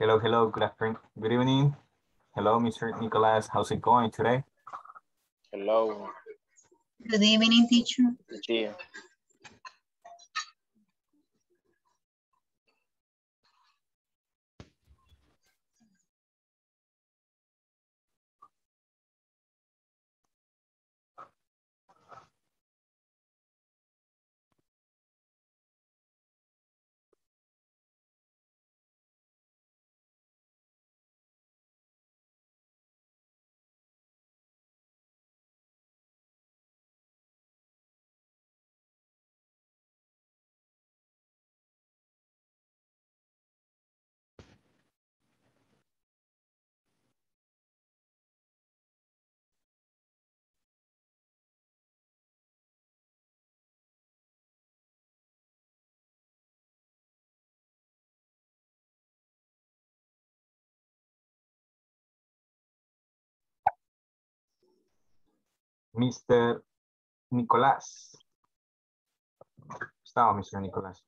Hello, hello, good afternoon, good evening. Hello, Mr. Nicolas, how's it going today? Hello. Good evening, teacher. Good evening. Mr. Nicolas. Estaba Mr. Nicolas.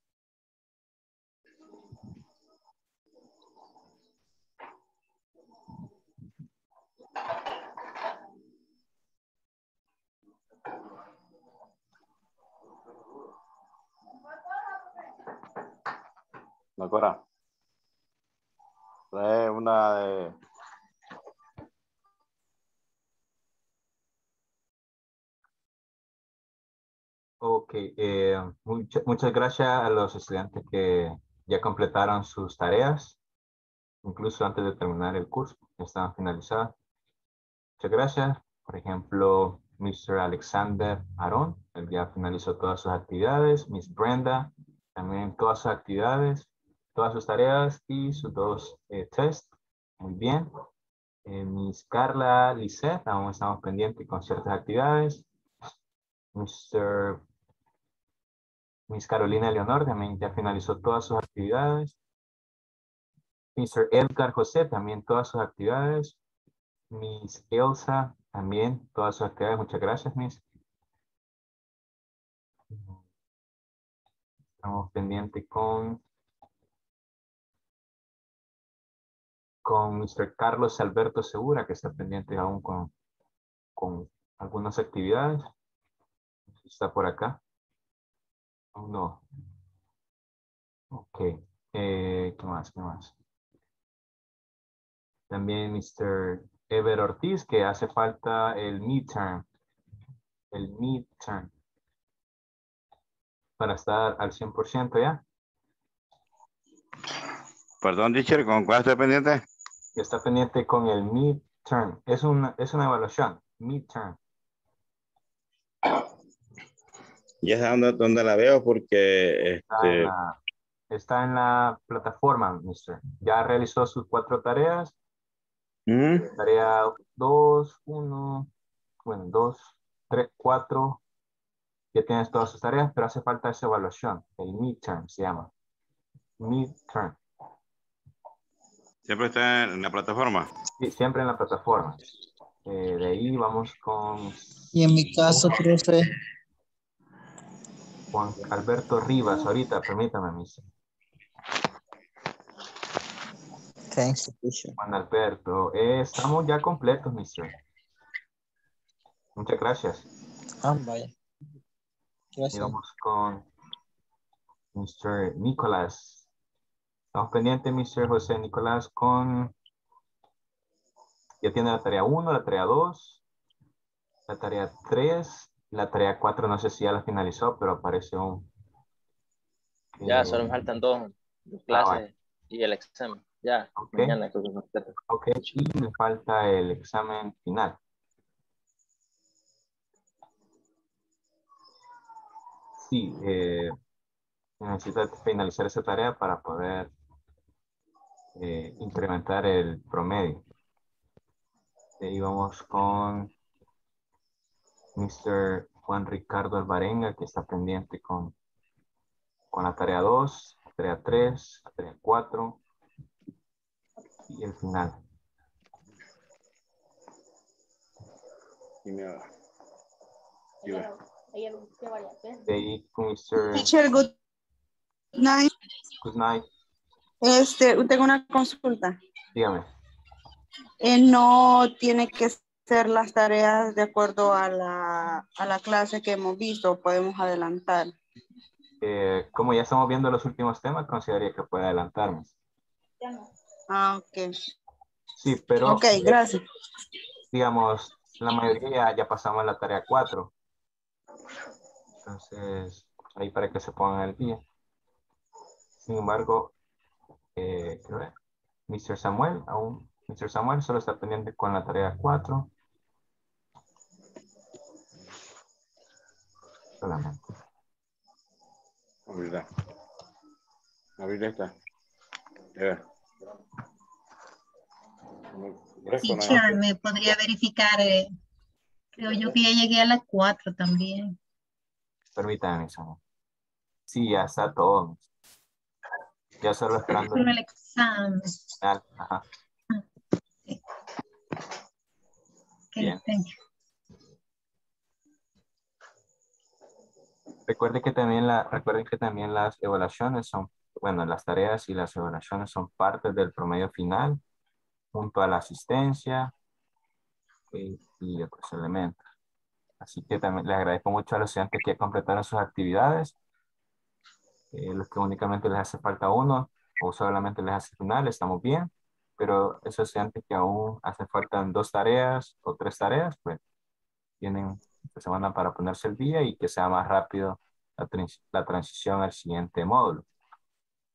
Nacora. Trae una de... Ok, muchas gracias a los estudiantes que ya completaron sus tareas, incluso antes de terminar el curso, ya estaban finalizadas. Muchas gracias. Por ejemplo, Mr. Alexander Aaron, él ya finalizó todas sus actividades. Miss Brenda, también todas sus actividades, todas sus tareas y sus dos tests. Muy bien. Miss Carla Lizeth, aún estamos pendientes con ciertas actividades. Miss Carolina Leonor también ya finalizó todas sus actividades. Mr. Edgar José también todas sus actividades. Miss Elsa también todas sus actividades. Muchas gracias, Miss. Estamos pendientes con Mr. Carlos Alberto Segura, que está pendiente aún con algunas actividades. ¿Está por acá? Oh, no. Ok. ¿Qué más? ¿Qué más? También Mr. Everett Ortiz, que hace falta el midterm. El midterm. Para estar al 100% ya. Perdón, teacher, ¿con cuál está pendiente? Está pendiente con el midterm. Es una evaluación. Midterm. Ya saben dónde la veo porque... Está en la plataforma, mister. Ya realizó sus 4 tareas. ¿Mm? Tarea 2, 1, bueno, 2, 3, 4. Ya tienes todas sus tareas, pero hace falta esa evaluación. El midterm se llama. Midterm. ¿Siempre está en la plataforma? Sí, siempre en la plataforma. De ahí vamos con... Y en mi caso, profe... Juan Alberto Rivas, ahorita, permítame, misa. Thanks, teacher. Juan Alberto, estamos ya completos, mister. Muchas gracias. Ah, vaya. Gracias. Y vamos con Mr. Nicolas. Estamos pendientes, Mr. José Nicolás, con... Ya tiene la tarea 1, la tarea 2, la tarea 3... La tarea 4 no sé si ya la finalizó, pero aparece un... Ya, solo me faltan 2 clases y el examen. Ya, okay. Mañana creo que nos queda. Ok, y me falta el examen final. Sí, necesito finalizar esa tarea para poder incrementar el promedio. Y vamos con Mr. Juan Ricardo Alvarenga, que está pendiente con la tarea 2, tarea 3, tarea 4 y el final. Teacher, good night. Good night. Tengo una consulta. Dígame. No tiene que ser las tareas de acuerdo a la clase que hemos visto, podemos adelantar. Como ya estamos viendo los últimos temas, consideraría que puede adelantarnos. Ah, ok. Sí, pero... Ok, gracias. Digamos, la mayoría ya pasamos la tarea 4. Entonces, ahí para que se pongan al día. Sin embargo, Mr. Samuel solo está pendiente con la tarea 4. Solamente. Abrirla. Abrirla esta. Teacher, ¿me podría verificar? Creo yo que ya llegué a la 4 también. Permítame, Samuel. Sí, ya está todo. Ya solo esperando. El examen. Ajá. Bien. Recuerden que también las evaluaciones son, bueno, las tareas y las evaluaciones son parte del promedio final, junto a la asistencia y otros elementos. Así que también les agradezco mucho a los estudiantes que completaron sus actividades. Los que únicamente les hace falta uno o solamente les hace final, estamos bien. Pero esos estudiantes que aún hacen falta 2 tareas o 3 tareas, pues tienen semana para ponerse el día y que sea más rápido la transición al siguiente módulo.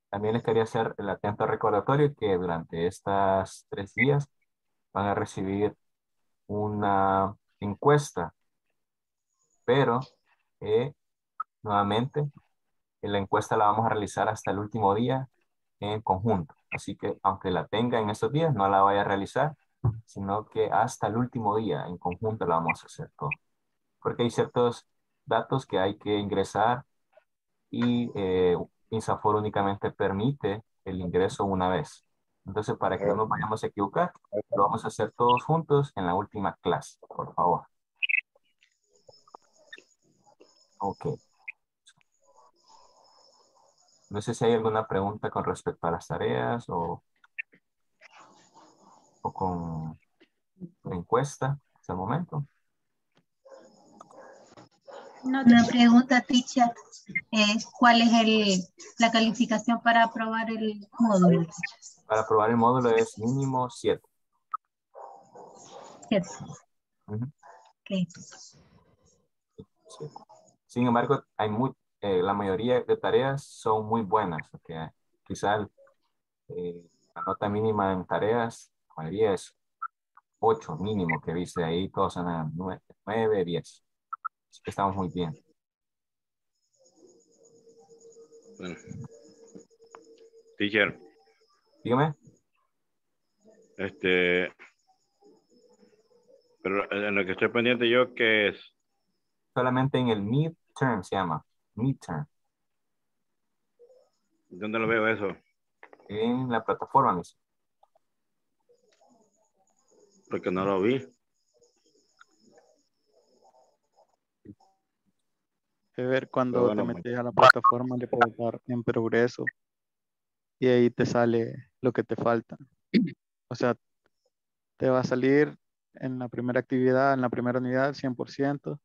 También les quería hacer el atento recordatorio que durante estas 3 días van a recibir una encuesta, pero nuevamente la encuesta la vamos a realizar hasta el último día en conjunto. Así que aunque la tenga en estos días, no la vaya a realizar, sino que hasta el último día en conjunto la vamos a hacer todo. Porque hay ciertos datos que hay que ingresar y INSAFOR únicamente permite el ingreso una vez. Entonces, para que no nos vayamos a equivocar, lo vamos a hacer todos juntos en la última clase, por favor. Ok. No sé si hay alguna pregunta con respecto a las tareas o con la encuesta hasta el momento. No, una pregunta, teacher. ¿Cuál es la calificación para aprobar el módulo? Para aprobar el módulo es mínimo 7. 7. Uh-huh. Okay. 7. Sin embargo, hay mucho. La mayoría de tareas son muy buenas. Okay. Quizá la nota mínima en tareas, la mayoría es 8 mínimo que viste ahí, todos andan 9, 10. Así que estamos muy bien. Bueno. Teacher. Dígame. Pero en lo que estoy pendiente yo, ¿qué es? Solamente en el midterm se llama. Midterm. ¿Dónde lo veo eso? En la plataforma, mis. Porque no lo vi. Ver cuando bueno, te metes a la plataforma le puedes dar en progreso y ahí te sale lo que te falta. O sea, te va a salir en la primera actividad, en la primera unidad 100%.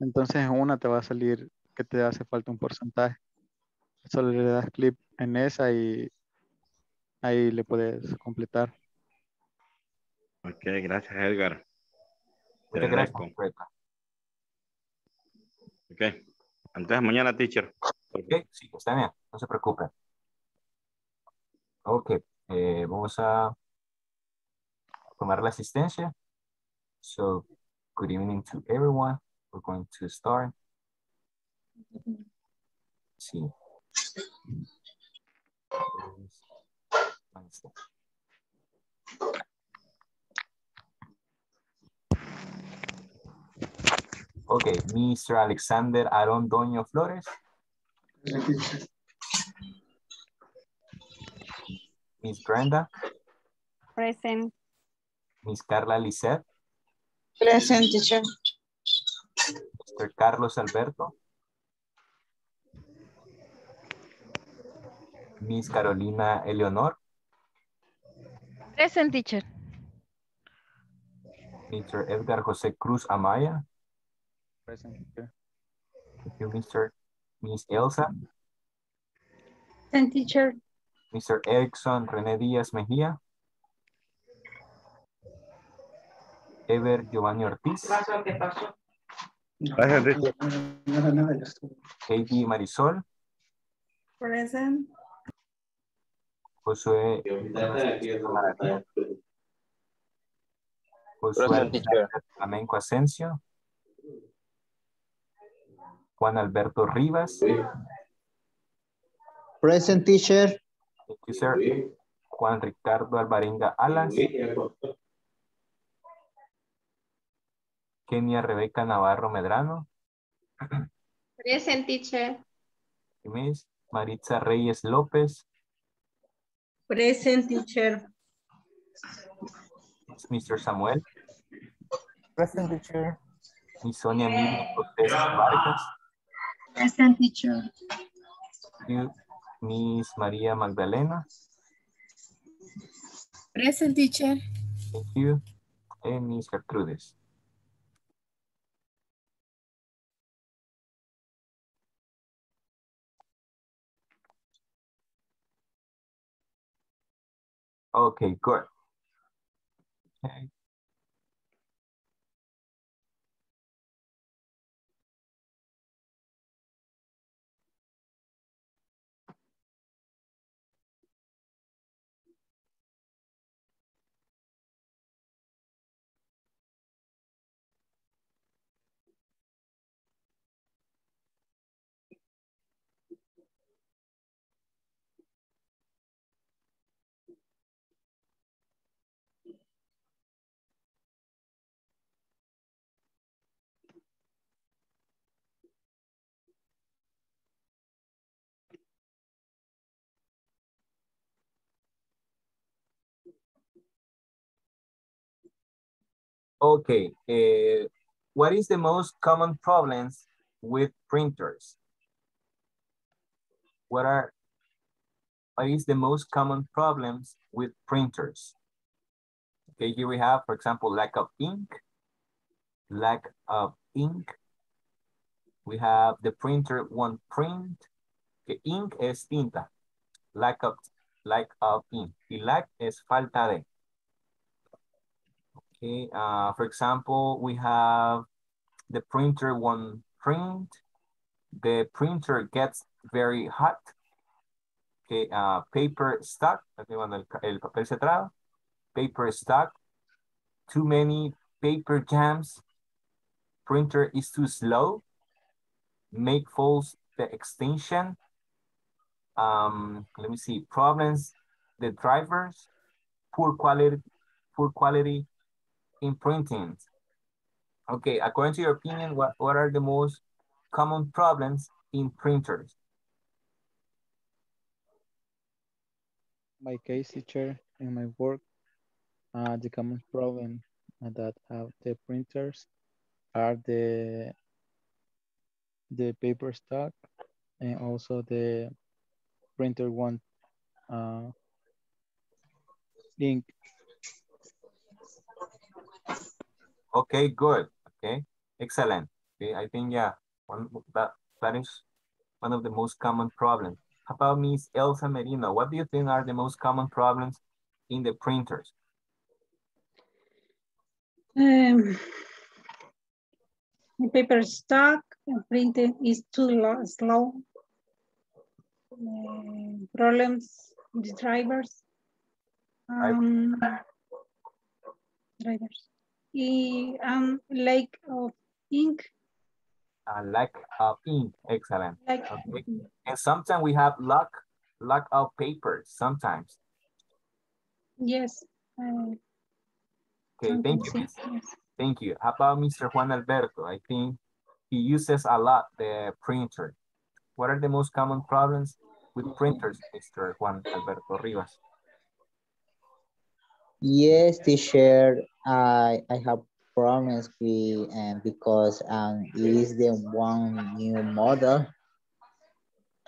Entonces en una te va a salir que te hace falta un porcentaje. Solo le das clic en esa y ahí le puedes completar. Ok, gracias Edgar. Muchas gracias. Ok, entonces mañana, teacher. Ok, sí, está bien, no se preocupe. Ok, Vamos a tomar la asistencia. So, good evening to everyone. We're going to start. Sí. Okay, Mr. Alexander Aaron Doño Flores. Miss Brenda. Present. Miss Carla Lizeth. Present, teacher. Mr. Carlos Alberto. Miss Carolina Leonor. Present, teacher. Mr. Edgar José Cruz Amaya. Present, teacher. Thank you, Mr. Miss Elsa. Present, teacher. Mr. Erickson Rene Diaz Mejia. Ever Giovanni Ortiz. ¿Qué pasó? Heidi Marisol. Present. Josué. Josué Amenco Asensio. Juan Alberto Rivas. Present, teacher. Thank you, sir. Juan Ricardo Alvarenga Alas. Kenia Rebeca Navarro Medrano. Present, teacher. Miss Maritza Reyes López. Present, teacher. Mr. Samuel. Present, teacher. Miss Sonia Mingo Cortés Vargas. Present, teacher. Miss Maria Magdalena. Present, teacher. Thank you. And Miss Gertrudes. Okay, good. Okay. Okay, what is the most common problems with printers? What is the most common problems with printers? Okay, here we have, for example, lack of ink. We have the printer won't print. The ink es tinta. Lack of ink. Y lack es falta de. Okay, for example, we have the printer won't print. The printer gets very hot. Okay, paper stuck. Paper stuck. Too many paper jams. Printer is too slow. Make false the extension. Let me see. Problems. The drivers. Poor quality. In printing. Okay, according to your opinion, what are the most common problems in printers? My case, teacher, in my work, the common problem that have the printers are the paper stock and also the printer one ink. Okay, good. Okay, excellent. Okay, I think, yeah, that is one of the most common problems. How about Miss Elsa Merino? What do you think are the most common problems in the printers? The paper stock and printing is too slow. Problems with drivers. Drivers. Lack of ink. A lack of ink, excellent. Like, okay. And sometimes we have lack of paper, sometimes. Yes. Okay, thank you, miss. Yes. Thank you. How about Mr. Juan Alberto? I think he uses a lot the printer. What are the most common problems with printers, Mr. Juan Alberto Rivas? Yes, teacher, I have problems with because it is the one new model,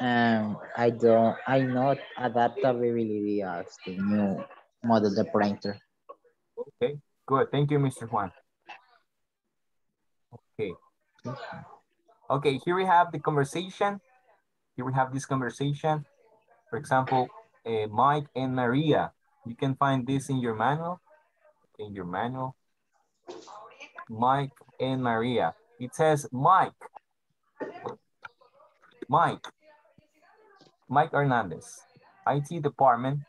and I'm not adaptability of the new model, the printer. Okay, good. Thank you, Mr. Juan. Okay. Okay, here we have the conversation. Here we have this conversation. For example, Mike and Maria. You can find this in your manual. In your manual. Mike and Maria. It says Mike. Mike. Mike Hernandez, IT department.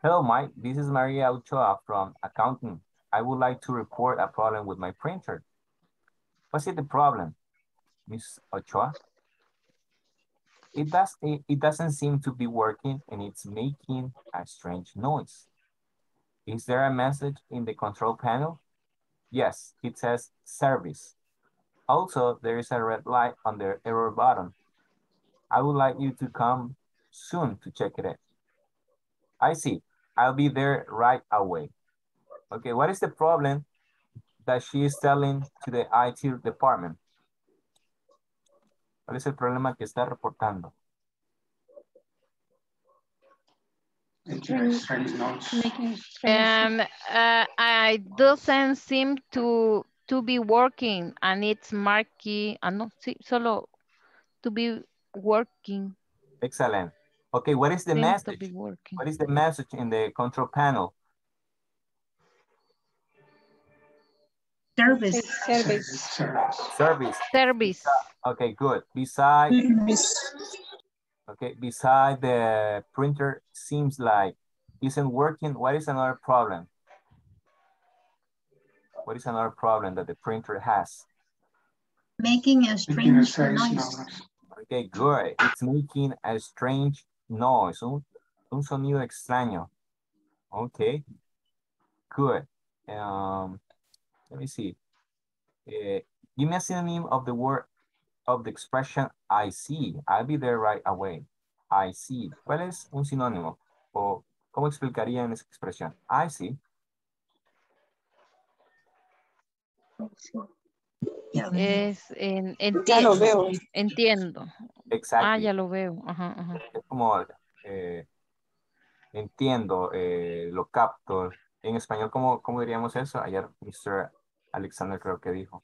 Hello, Mike. This is Maria Ochoa from accounting. I would like to report a problem with my printer. What's it the problem, Ms. Ochoa? It doesn't seem to be working and it's making a strange noise. Is there a message in the control panel? Yes, it says service. Also, there is a red light on the error button. I would like you to come soon to check it out. I see, I'll be there right away. Okay, what is the problem that she is telling to the IT department? ¿Cuál es el problema que está reportando? It doesn't seem to be working, and it's marking. No, solo to be working. Excellent. Okay, what is the message? What is the message in the control panel? Service. Service. Service. Service. Service. Okay, good. Beside. Service. Okay, beside the printer seems like isn't working. What is another problem? What is another problem that the printer has? Making a strange noise. Okay, good. It's making a strange noise. Un sonido extraño. Okay, good. Let me see. Give me a synonym of the word, of the expression, I see. I'll be there right away. I see. ¿Cuál es un sinónimo? O, ¿cómo explicarían esa expresión? I see. Es, ya lo veo. Entiendo. Exacto. Ah, ya lo veo. Ajá, ajá. Es como, entiendo, lo capto. En español, ¿cómo diríamos eso? Ayer, Mr. Alexander creo que dijo,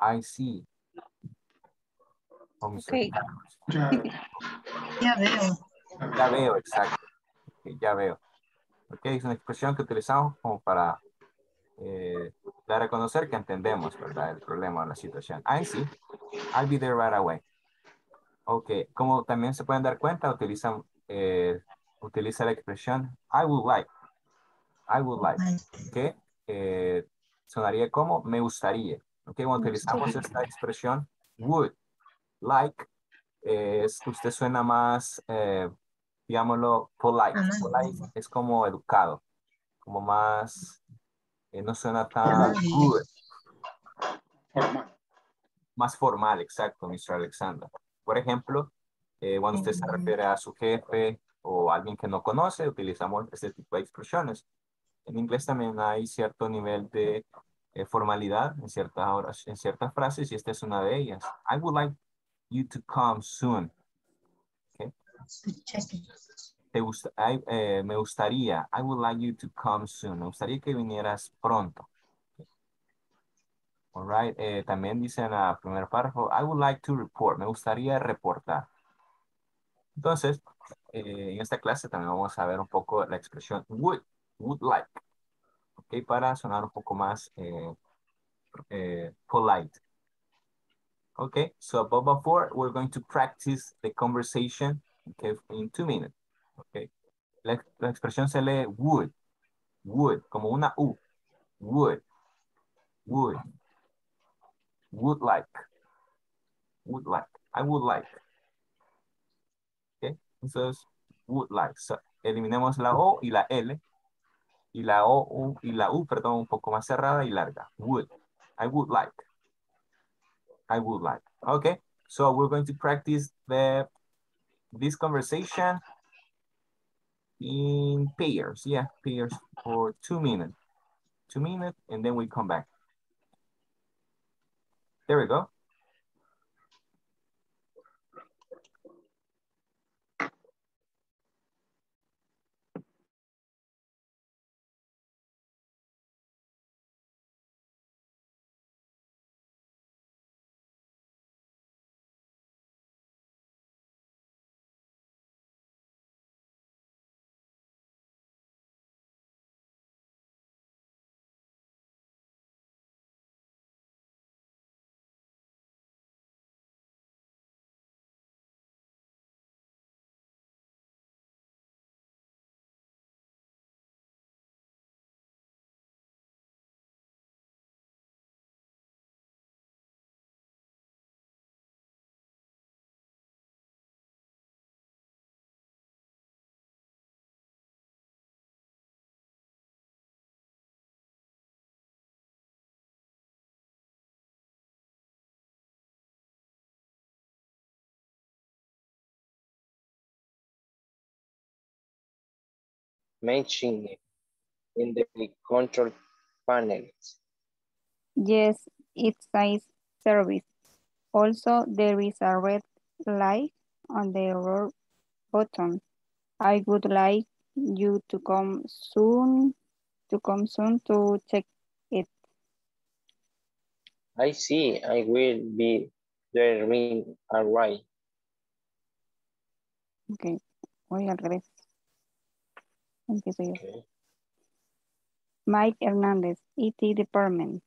I see. Okay. Ya veo. Ya veo, exacto. Okay, ya veo. Okay, es una expresión que utilizamos como para dar a conocer que entendemos, ¿verdad? El problema o la situación. I see. I'll be there right away. Okay, como también se pueden dar cuenta, utiliza la expresión I would like. I would like. Okay. Sonaría como me gustaría. Okay, cuando utilizamos esta expresión would, like, usted suena más, digámoslo, polite. Polite es como educado, como más, no suena tan good. Formal. Más formal, exacto, Mr. Alexander. Por ejemplo, cuando usted se refiere a su jefe o a alguien que no conoce, utilizamos este tipo de expresiones. En inglés también hay cierto nivel de formalidad en ciertas frases y esta es una de ellas. I would like you to come soon. Okay. Me gustaría. I would like you to come soon. Me gustaría que vinieras pronto. Okay. All right. También dice en el primer párrafo, I would like to report. Me gustaría reportar. Entonces, en esta clase también vamos a ver un poco la expresión would like. Okay, para sonar un poco más polite. Okay, so above before, we're going to practice the conversation, okay, in 2 minutes. Okay, la expresión se lee would, Wood, como una U. Wood. Wood. Would like. Would like. I would like. Okay. Entonces, would like. So, eliminemos la O y la L. Y la O y la U, perdón, un poco más cerrada y larga. Would. I would like. I would like. Okay. So we're going to practice this conversation in pairs. Yeah, pairs for 2 minutes. 2 minutes, and then we come back. There we go. Mentioned in the control panel. Yes, it says service. Also, there is a red light on the road button. I would like you to come soon to check it. I see, I will be there when I arrive. Okay, voy al revés. Empiezo yo. Okay. Mike Hernandez, ET Department.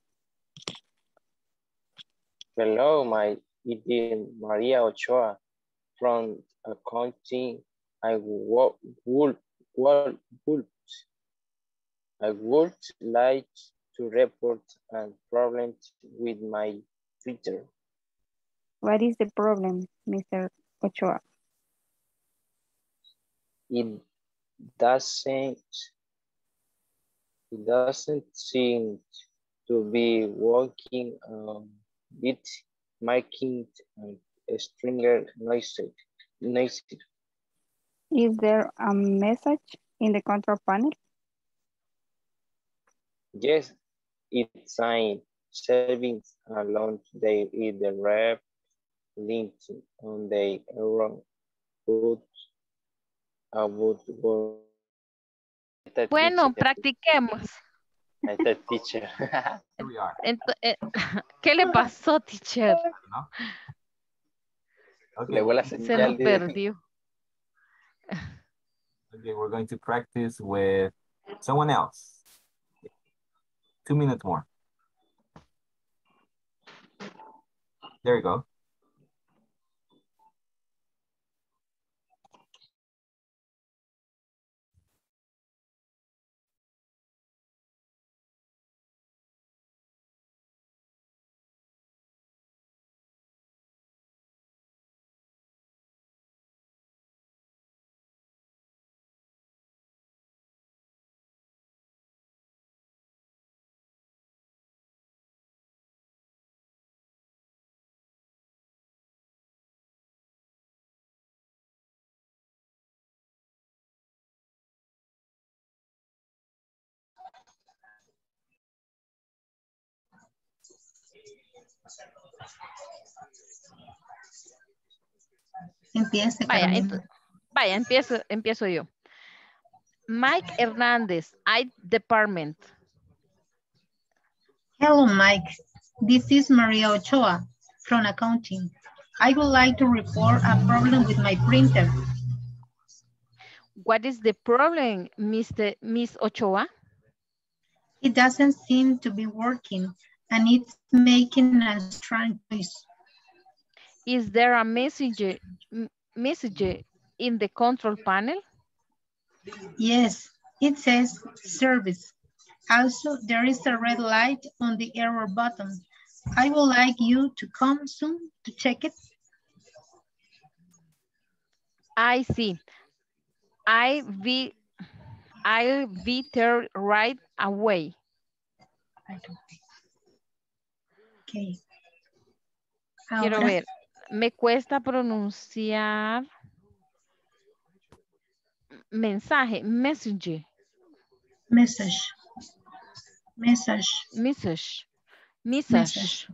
Hello, Mike. It is Maria Ochoa from accounting. I would like to report a problem with my Twitter. What is the problem, Mr. Ochoa? It doesn't seem to be working. It's making a stringer noise. Is there a message in the control panel? Yes, it's signed savings along there is the red link on the error code. Bueno, practiquemos. Teacher. ¿Qué le pasó, teacher? No. Okay. Se nos perdió. Okay, we're going to practice with someone else. 2 minutes more. There you go. Empiezo yo. Mike Hernandez, IT Department. Hello, Mike. This is Maria Ochoa from accounting. I would like to report a problem with my printer. What is the problem, Miss Ochoa? It doesn't seem to be working. And it's making a strange noise. Is there a message in the control panel? Yes, It says service. Also, there is a red light on the error button. I would like you to come soon to check it. I see. I'll be there right away. Okay. Quiero ver. Me cuesta pronunciar mensaje, message. Message. Message. Message. Message.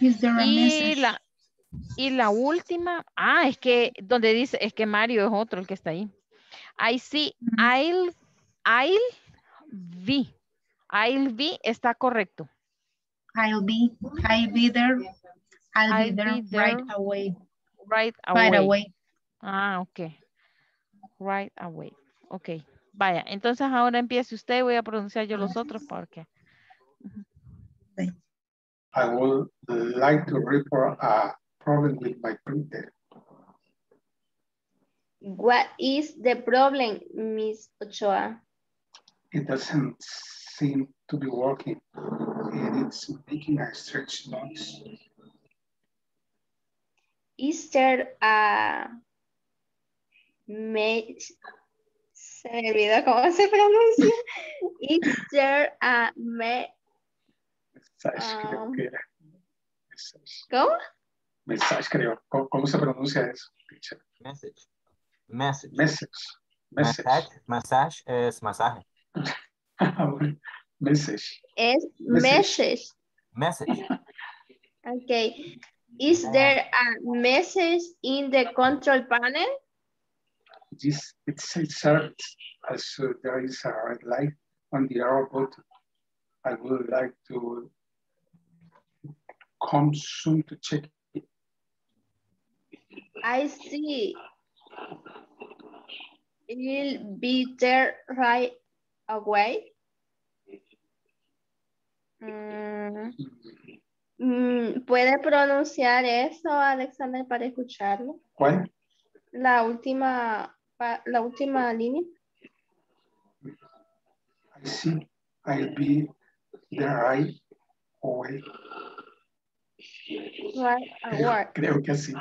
Is there a message? Y la última, es que donde dice, es que Mario es otro el que está ahí. I see, I'll be. I'll be está correcto. I'll be there right away. Right away. Ok. Right away. Ok. Vaya, entonces ahora empiece usted, voy a pronunciar yo los otros porque... I would like to report a problem with my printer. What is the problem, Ms. Ochoa? It doesn't seem to be working and it's making a strange noise. Is there a message. Okay. Is there a message in the control panel? This it says service. Also, there is a red light on the arrow button. I would like to come soon to check it. I see. You'll be there right away. ¿Puede pronunciar eso, Alexander, para escucharlo? ¿Cuál? La última línea. I see. I'll be there right away. Right away. Creo que sí.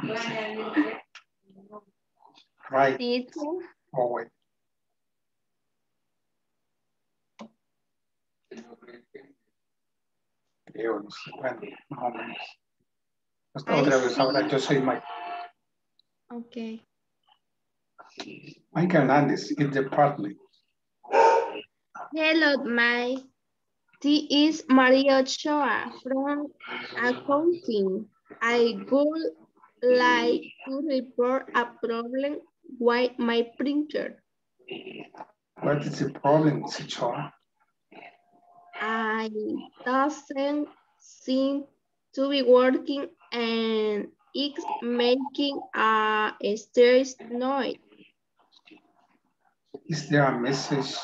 Right away. Creo, no sé, bueno, más o menos. Hasta otra vez ahora, yo soy Mike. Ok. Mike Hernandez in the department. Hello, Mike. This is Maria Ochoa from accounting. I would like to report a problem with my printer. What is the problem, Ochoa? It doesn't seem to be working and it's making a strange noise. Is there a message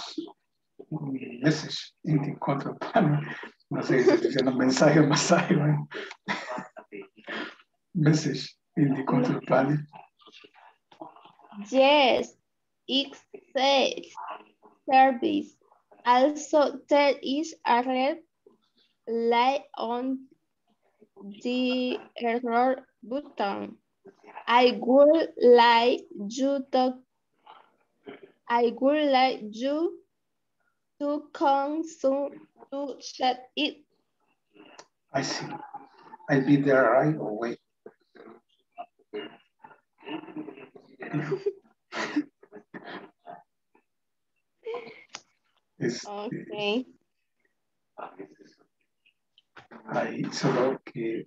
in the control panel? No sé si estoy diciendo mensaje. Message in the control panel. Yes, it says service. Also, there is a red light on the error button. I would like you to come soon to shut it. I see. I'll be there right away. Okay. Ahí solo que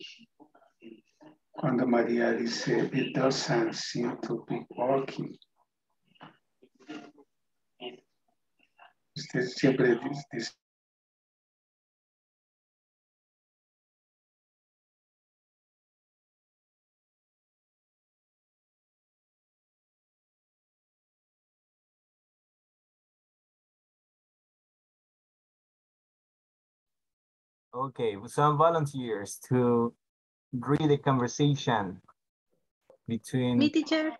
cuando María dice it doesn't seem to be working. Usted siempre dice okay, some volunteers to read the conversation between... Me, teacher.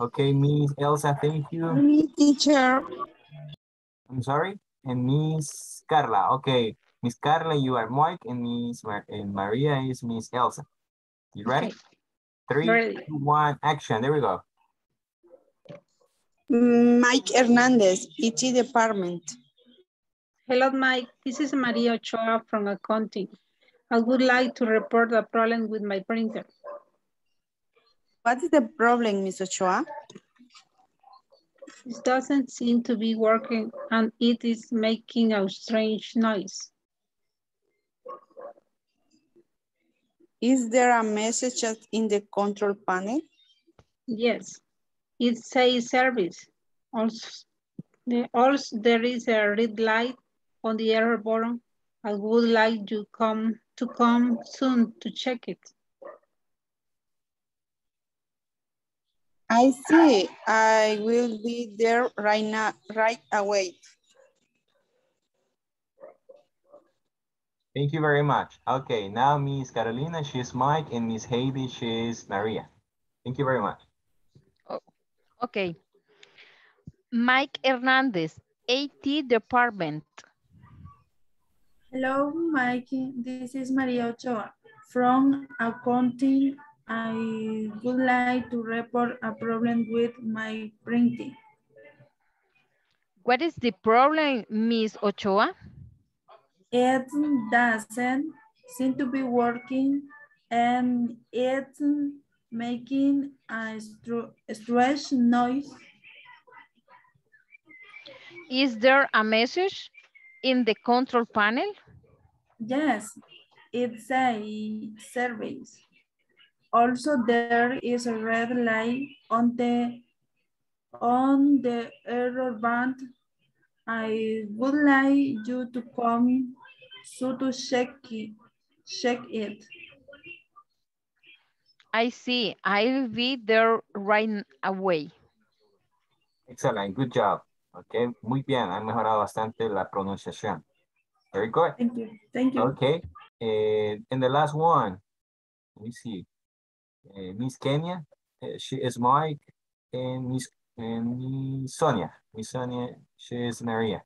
Okay, Miss Elsa, thank you. Me, teacher. I'm sorry, and Miss Carla. Okay, Miss Carla, you are Mike, and Miss Maria is Miss Elsa. You ready? Okay. 3, 2, 1, action. There we go. Mike Hernandez, IT department. Hello, Mike. This is Maria Ochoa from accounting. I would like to report a problem with my printer. What is the problem, Ms. Ochoa? It doesn't seem to be working and it is making a strange noise. Is there a message in the control panel? Yes, it says service. Also, there is a red light on the error button. I would like you to come soon to check it. I see. I will be there right now, right away. Thank you very much. Okay, now Miss Carolina, she's Mike, and Miss Heidi, she's Maria. Thank you very much. Oh, okay. Mike Hernandez, IT department. Hello, Mike. This is Maria Ochoa from accounting. I would like to report a problem with my printing. What is the problem, Ms. Ochoa? It doesn't seem to be working and it's making a strange noise. Is there a message in the control panel? Yes, it says service. Also, there is a red light on the error band. I would like you to come so to check it. I see. I'll be there right away. Excellent. Good job. Okay. Muy bien. Han mejorado bastante la pronunciación. Very good. Thank you. Thank you. Okay. And the last one. Let me see. Miss Kenia, she is Mike, and Miss Sonia. Miss Sonia, she is Maria.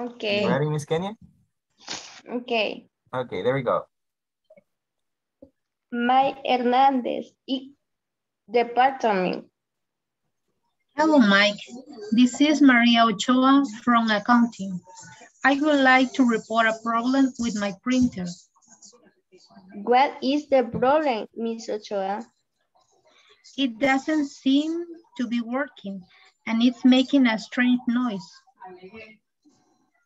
Okay. You ready, Miss Kenia? Okay. Okay, there we go. Mike Hernandez, department. Hello, Mike. This is Maria Ochoa from accounting. I would like to report a problem with my printer. What is the problem, Ms. Ochoa? It doesn't seem to be working and it's making a strange noise.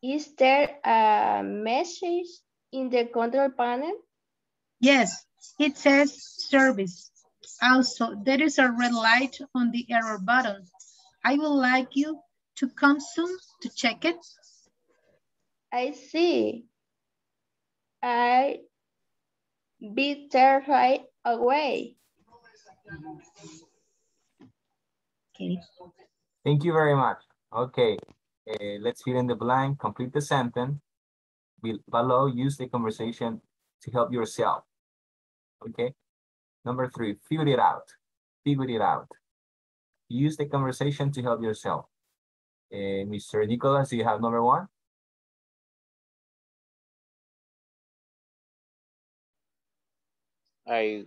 Is there a message in the control panel? Yes, it says service. Also, there is a red light on the error button. I would like you to come soon to check it. I see. I be there right away. Okay. Thank you very much. Okay, let's fill in the blank, complete the sentence. Below, use the conversation to help yourself. Okay, number 3, figure it out. Figure it out. Use the conversation to help yourself. Mr. Nicolas, do you have number 1? I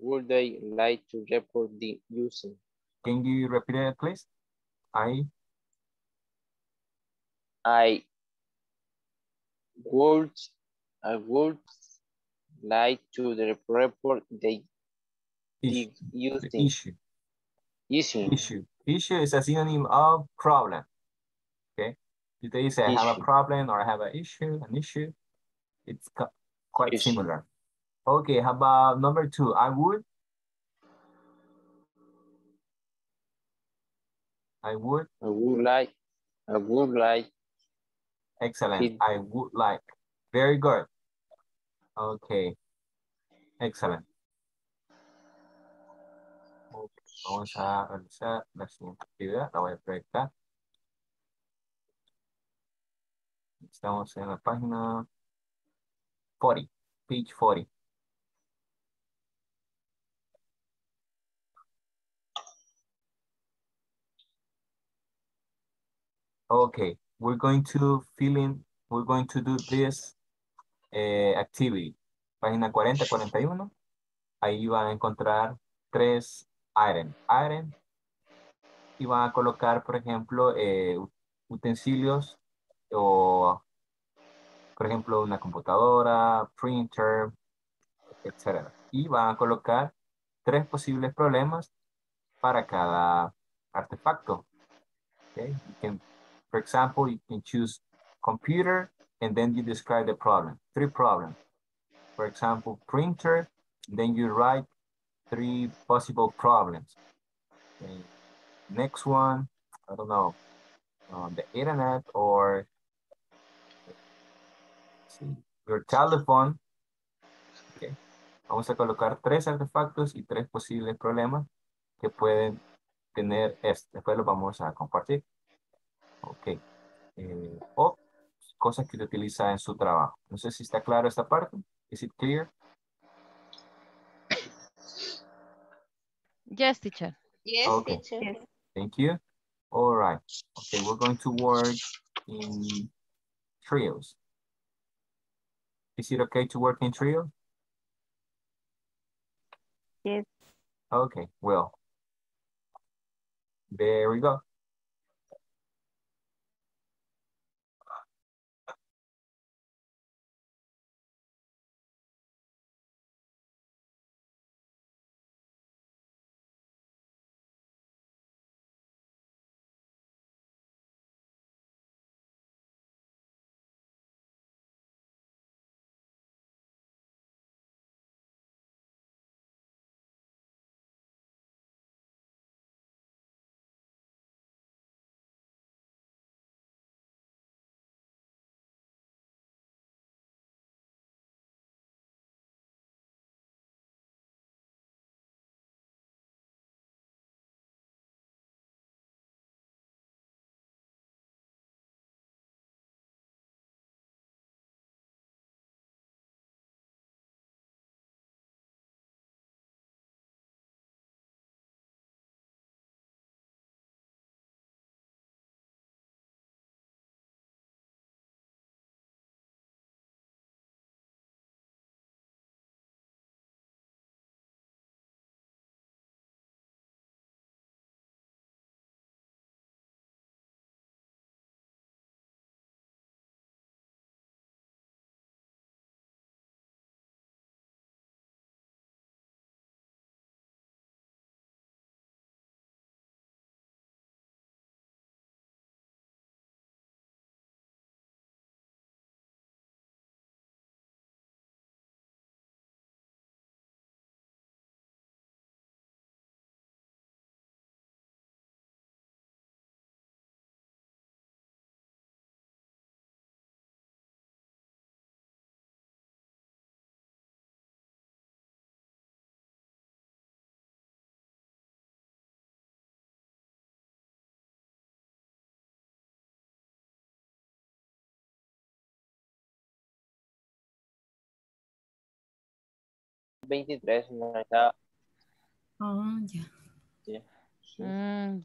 would like to report the using. Can you repeat it, please? I would like to report the using. Issue. Issue is a synonym of problem. Okay. If they say I have a problem or I have an issue, it's quite similar. Okay, how about number 2? I would like. Excellent. I would like. Very good. Okay. Excellent. Okay. Vamos a realizar la siguiente actividad. La voy a proyectar. Estamos en la página 40, page 40. Okay, we're going to fill in, we're going to do this activity. Página 40, 41. Ahí van a encontrar tres items. Y van a colocar, por ejemplo, utensilios o, por ejemplo, una computadora, printer, etc. Y van a colocar tres posibles problemas para cada artefacto. Okay? You can, for example, you can choose computer and then you describe the problem. Three problems. For example, printer, then you write three possible problems. Okay. Next one, I don't know, the internet or your telephone. Okay. Vamos a colocar tres artefactos y tres posibles problemas que pueden tener este. Después los vamos a compartir. Ok. O cosas que usted utiliza en su trabajo. No sé si está claro esta parte. Is it clear? Yes, teacher. Yes, okay. Teacher. Yes. Thank you. All right. Okay, we're going to work in trios. Is it okay to work in trio? Yes. Okay, well, there we go.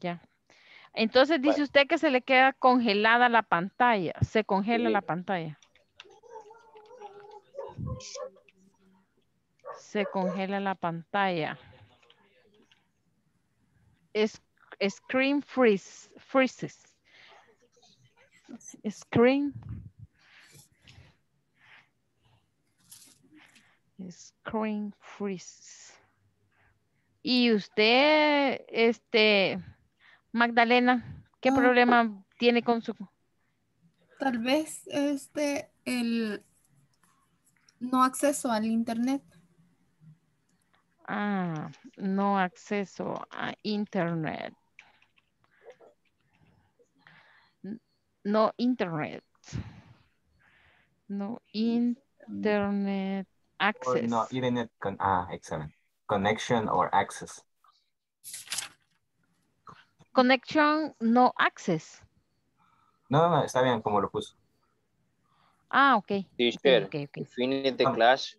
Ya. Entonces dice usted que se le queda congelada la pantalla. Se congela la pantalla. Se congela la pantalla. Screen freezes. Screen freeze. Y usted, Magdalena, ¿qué problema tiene con su? Tal vez el no acceso al internet. Ah, no acceso a internet. No internet. No internet. Access. Or no, internet, excellent. Connection or access. Connection, no access. No, está bien como lo puso. Ah, ok. Teacher, okay. Finish the class.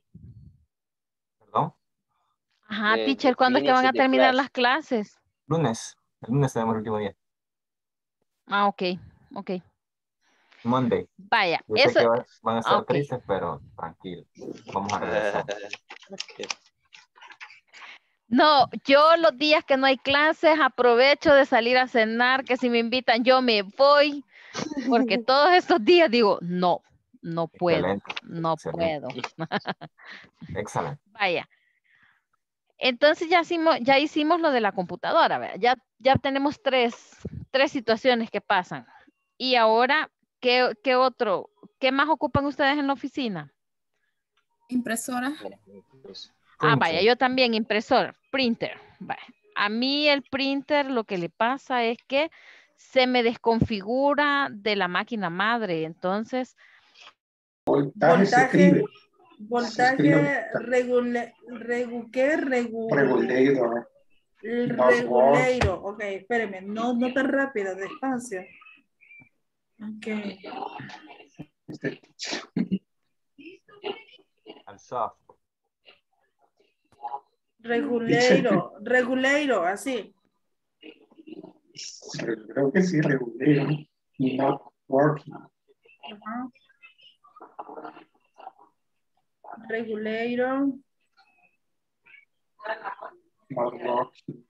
¿Perdón? Ajá, teacher, ¿cuándo es que van a terminar las clases? Lunes. El lunes tenemos el último día. Ah, ok. Ok. Monday. Vaya, yo eso. Sé que van a estar okay. Tristes, pero tranquilo. Vamos a regresar. Okay. No, yo los días que no hay clases aprovecho de salir a cenar, que si me invitan yo me voy, porque todos estos días digo, no, no puedo, excelente, no excelente. Puedo. Excelente. Vaya. Entonces ya hicimos lo de la computadora, ¿verdad? Ya tenemos tres situaciones que pasan. Y ahora, ¿qué más ocupan ustedes en la oficina? Impresora. Ah, vaya, yo también, impresor, printer. Vaya. A mí el printer lo que le pasa es que se me desconfigura de la máquina madre. Entonces, voltaje regulador. Regulador. Ok, espéreme, no tan rápido, despacio. Ok. Al soft. Reguleiro, así. Creo que sí, reguleiro. Not working. Reguleiro. Not working.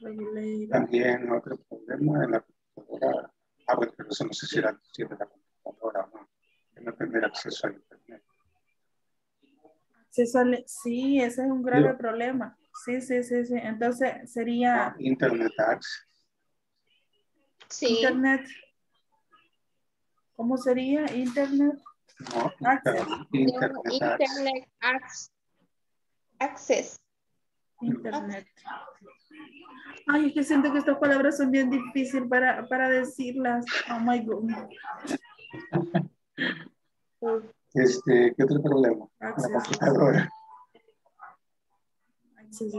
Reguleiro. También otro problema en la computadora. Ah, bueno, pero eso no sé si era la computadora o no. No tener acceso a internet. Sí, ese es un grave problema. Sí. Entonces sería... Internet access. Sí. Internet. ¿Cómo sería? Internet. No, access. Internet access. Internet. Ay, es que siento que estas palabras son bien difíciles para decirlas. Oh my God. ¿Qué otro problema? Access. La computadora. Access.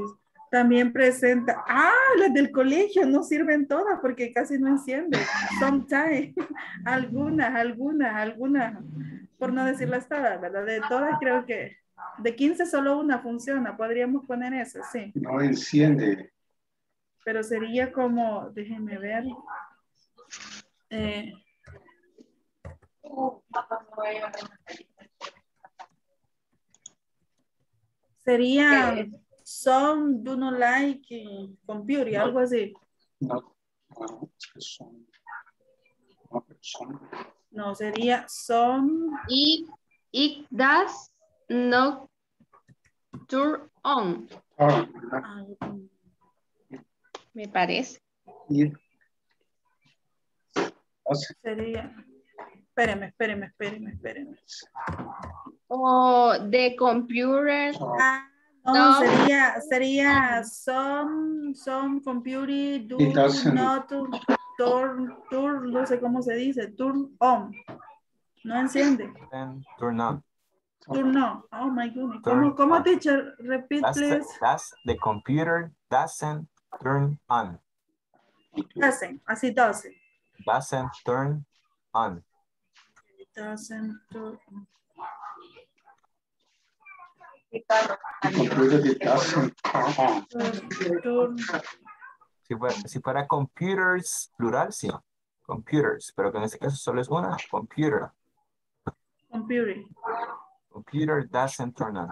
También presenta. Ah, las del colegio no sirven todas porque casi no encienden. Sometimes. Algunas. Por no decirlas todas, ¿verdad? De todas creo que de 15 solo una funciona. Podríamos poner esa, sí. No enciende. Pero sería como, déjenme ver. Sería some do not like computer, no, algo así. No, sería some. It does not turn on. Me parece. Sería. Espéreme. The computer. No, sería some computer do not turn, no sé cómo se dice, turn on. No enciende. Turn on. Oh my goodness. ¿Cómo teacher? Repeat, please. The computer doesn't turn on. Doesn't turn on. Si fuera computers plural, sí. Computers, pero que en este caso solo es una. Computer doesn't turn on.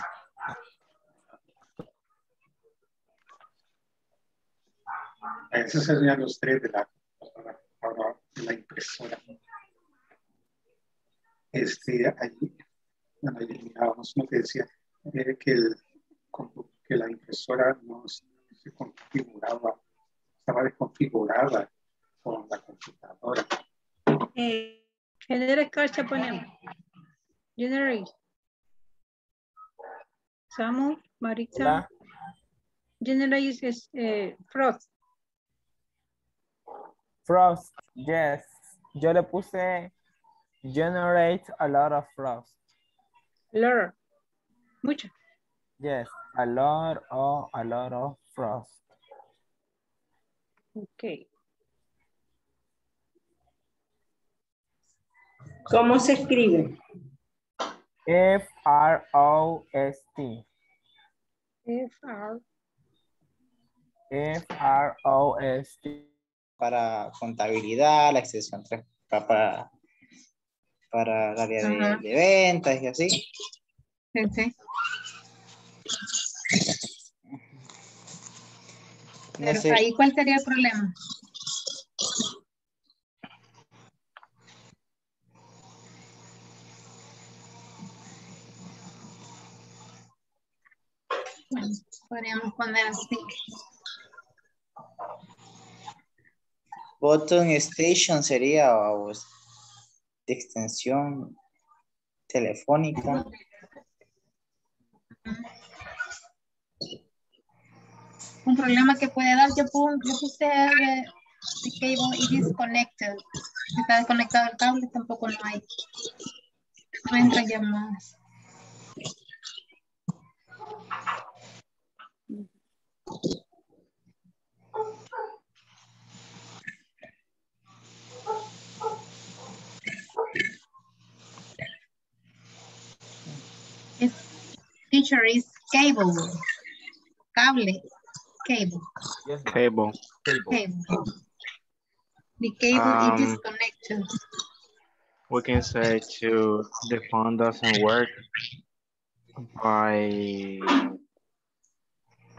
Esos serían los tres de la impresora. Allí eliminábamos uno que decía que la impresora no se configuraba, estaba desconfigurada con la computadora. Generate cache ponemos. Generate. Samuel, Maritza. Hola. Generate is Frost. Frost, yes. Yo le puse... Generate a lot of frost. Lot. Mucho. Yes, a lot of frost. Okay. ¿Cómo se escribe? F-R-O-S-T. FROST. Para contabilidad, la excepción 3 para el área de ventas y así. Sí. No pero sé. Ahí, ¿cuál sería el problema? Bueno, podríamos poner así. Button station sería de extensión telefónica. Un problema que puede dar, yo puse the cable is disconnected. Está desconectado el cable, tampoco no hay. No entra llamadas. This teacher is cable. Yes. Cable. The cable is disconnected. We can say to the phone doesn't work by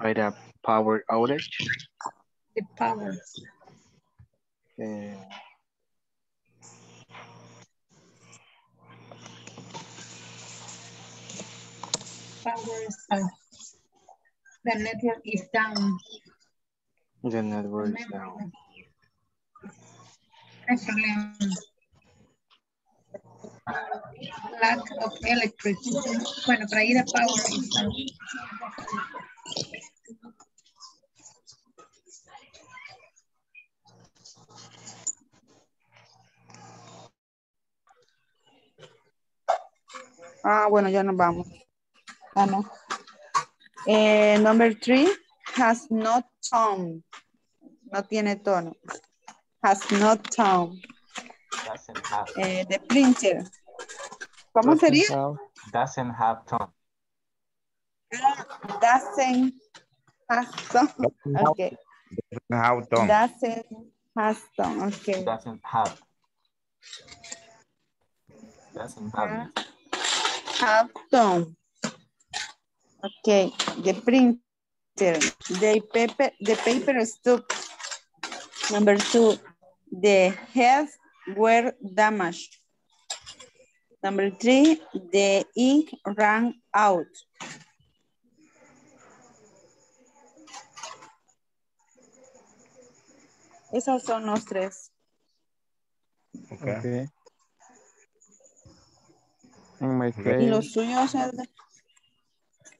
the power outage. The power. The network is down. The network is down. Excellent. Lack of electricity. Bueno, para ir a power is down. Bueno, ya nos vamos. No. Number 3 has no tone. No tiene tono. Has no tone. Doesn't have. The printer. ¿Cómo sería? Doesn't have tone. Doesn't have tone. Okay. Doesn't have tone. Doesn't have tone. Okay. Doesn't have. Doesn't have. Have tone. Okay, the printer, the paper stuck. Number 2, the heads were damaged. Number 3, the ink ran out. Esos son los 3. Okay. In my case, y los suyos es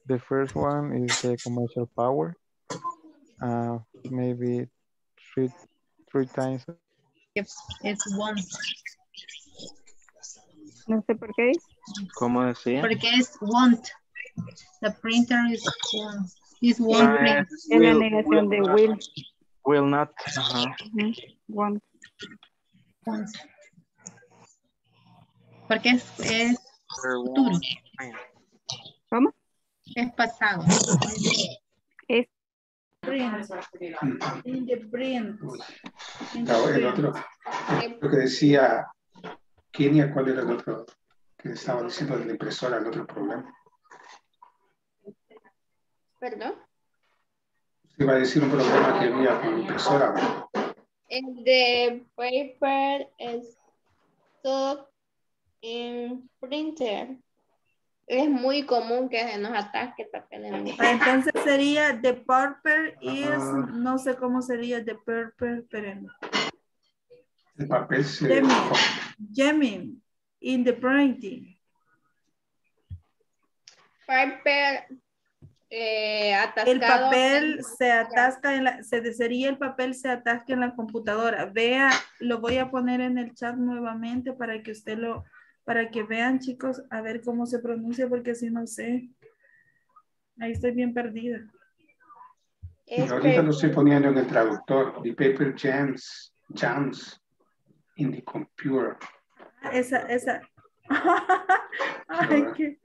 the first one is the commercial power. Maybe three times. Yes, it's one. No sé por qué. ¿Cómo decía? Porque es want. The printer is one. Is one print. En la negación de will. Will not. Want. Porque es futuro. ¿Cómo? Es pasado. Es print. In the print. Ahora el otro. Lo que decía Kenia, ¿cuál era el otro? Que estaba diciendo de la impresora, el otro problema. ¿Perdón? Se iba a decir un problema que había con la impresora. En the paper is stuck in printer. Es muy común que se nos ataque papel en el... Entonces sería the paper is, no sé cómo sería the paper, pero no. El papel se... Jamming, in the printing. Paper atascado. El papel se atasca, sería el papel se atasca en la computadora. Vea, lo voy a poner en el chat nuevamente para que usted lo... Para que vean, chicos, a ver cómo se pronuncia, porque si no sé. Ahí estoy bien perdida. Y ahorita lo estoy poniendo en el traductor. The paper jams in the computer. Esa. Ay, qué.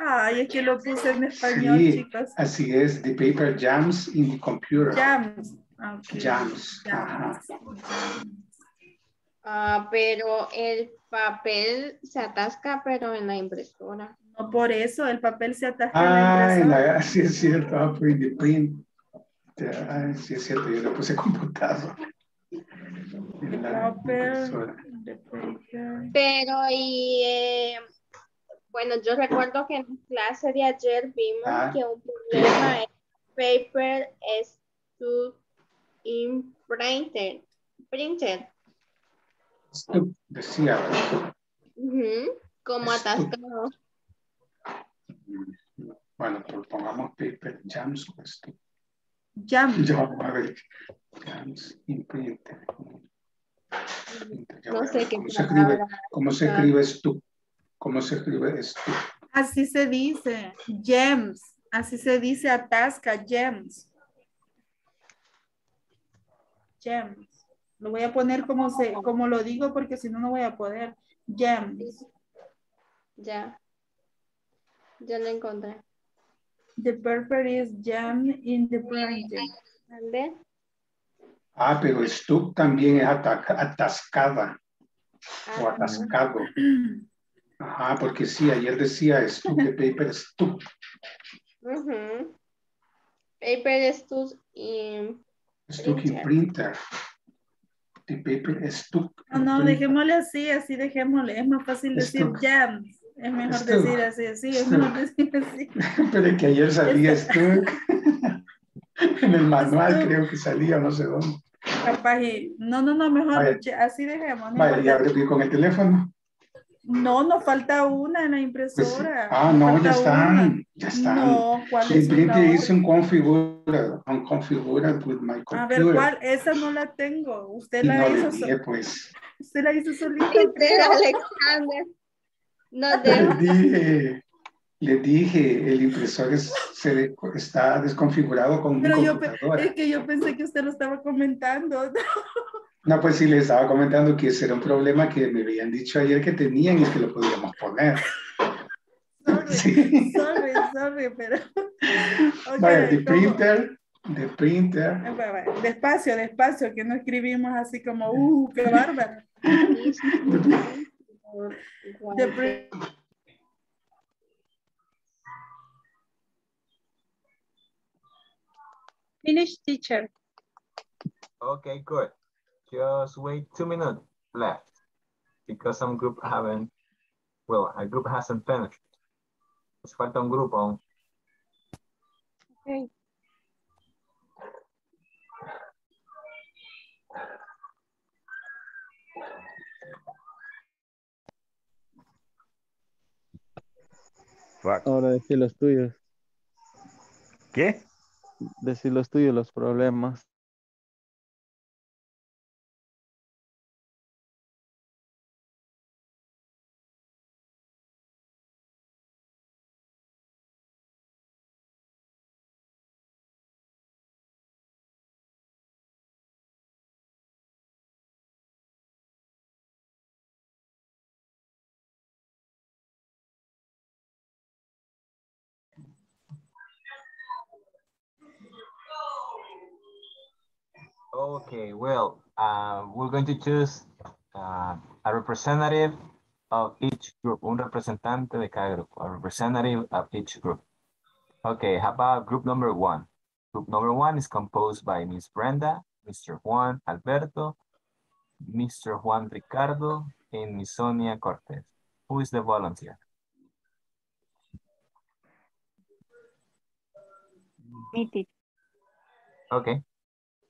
Ay, es que lo puse en español, sí, chicas. Así es, the paper jams in the computer. Jams. Okay. Jams. Ajá. Pero el papel se atasca, pero en la impresora. No, por eso, el papel se atasca en la impresora. Sí, es cierto, in the print. Ay, sí, es cierto, yo le puse computador. En la impresora. Pero y... bueno, yo recuerdo que en clase de ayer vimos que un problema es paper is to imprinted. Printed. Decía. Como atascado. Bueno, pues pongamos paper jams. Jams. Jams imprinted. No sé qué palabra. ¿Cómo se escribe tú? ¿Cómo se escribe esto? Así se dice, gems. Así se dice atasca, gems. Gems. Lo voy a poner como, como lo digo porque si no, no voy a poder. Gems. Ya. Ya lo encontré. The paper is jam in the printing. Pero esto también es atascada. O atascado. Ajá, porque sí, ayer decía stuck, the paper stuck. Paper stuck in... Stuck in printer. The paper stuck. No, dejémosle así dejémosle. Es más fácil decir jams. Es mejor decir así, es mejor decir así. Pero es que ayer salía stuck. En el manual creo que salía, no sé dónde. Capaz, no, mejor así dejemos. Vaya, ya abrí con el teléfono. No, nos falta una en la impresora. No, ya están. Ya están. No, ¿cuál es? The printer is unconfigured with my computer. A ver, ¿cuál? Esa no la tengo. Usted la hizo solita. Pues. Usted la hizo solita. Alexander. No dije. Le dije, el impresor está desconfigurado con mi computadora. Es que yo pensé que usted lo estaba comentando. No, pues sí, les estaba comentando que ese era un problema que me habían dicho ayer que tenían y que lo podíamos poner. Sorry, pero... Okay, bueno, the printer... Despacio, que no escribimos así como, qué bárbaro. The printer... Finish, teacher. Okay, good. Just wait 2 minutes left because some group haven't, a group hasn't finished. Nos falta un grupo aún. Okay. Ahora decir los tuyos. ¿Qué? Decir los tuyos, los problemas. Okay, we're going to choose a representative of each group. Un representante de cada grupo. A representative of each group. Okay, how about group number one? Group number one is composed by Miss Brenda, Mr. Juan Alberto, Mr. Juan Ricardo, and Miss Sonia Cortés. Who is the volunteer? Okay,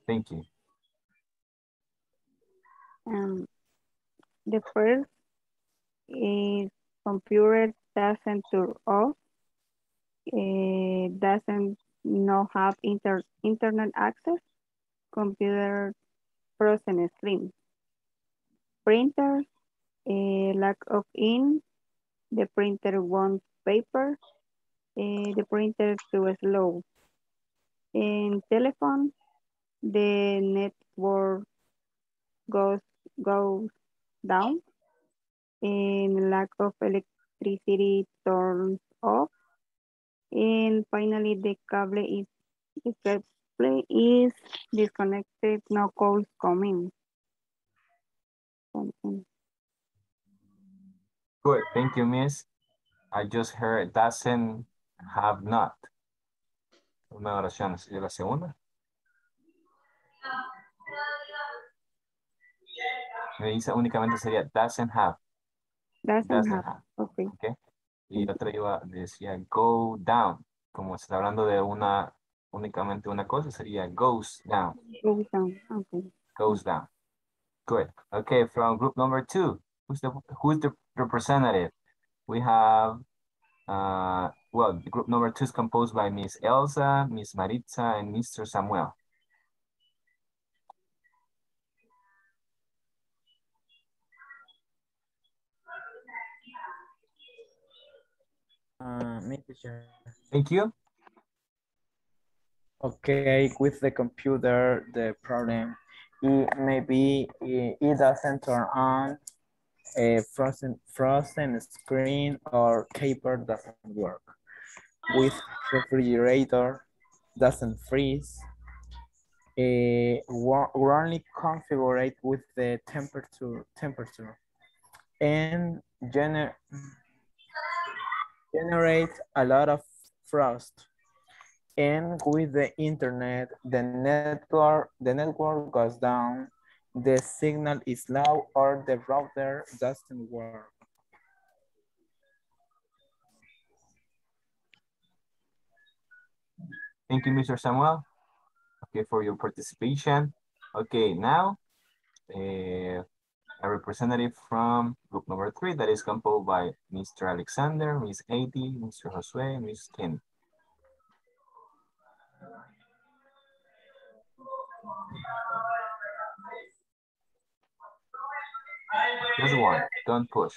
thank you. The first is computer doesn't turn off, doesn't not have internet access, computer frozen screen, printer, lack of ink, the printer wants paper, the printer too slow, and telephone, the network goes down, and lack of electricity turns off. And finally, the cable is disconnected. No calls coming. Good, thank you, miss. I just heard doesn't have not. Una oración es la segunda. Me dice únicamente sería doesn't have. Doesn't have. Okay. Okay. Y el otro iba, decía go down. Como se está hablando de una, únicamente una cosa, sería goes down. Goes down, okay. Goes down. Good. Okay, from group number 2. Who's the representative? We have, well, group number 2 is composed by Miss Elsa, Miss Maritza, and Mr. Samuel. Thank you. Okay, with the computer, the problem, maybe it doesn't turn on, a frozen screen or keyboard doesn't work. With refrigerator, doesn't freeze. We're only configured with the temperature. And generate a lot of frost. And with the internet, the network goes down, the signal is low, or the router doesn't work. Thank you, Mr. Samuel. Okay, for your participation. Okay, now a representative from group number 3 that is composed by Mr. Alexander, Ms. Heidi, Mr. José, and Ms. Kenia. Just one, don't push.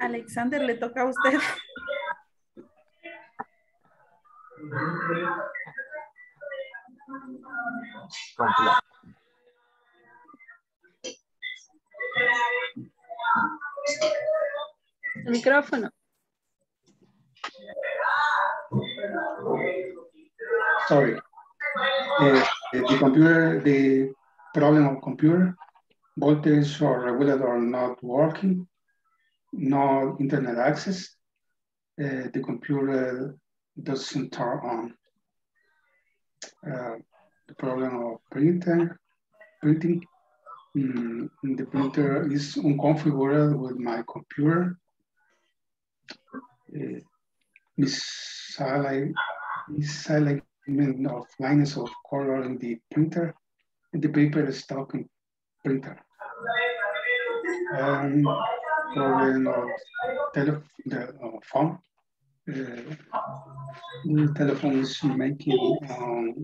Alexander, le toca a usted. Complete. El micrófono. Sorry. The computer, the problem of computer, voltage or regulator not working, no internet access, the computer doesn't turn on. The problem of printing. The printer is unconfigured with my computer. Misalignment of lines of color in the printer. The paper is stuck in printer. Problem of phone. The telephone is making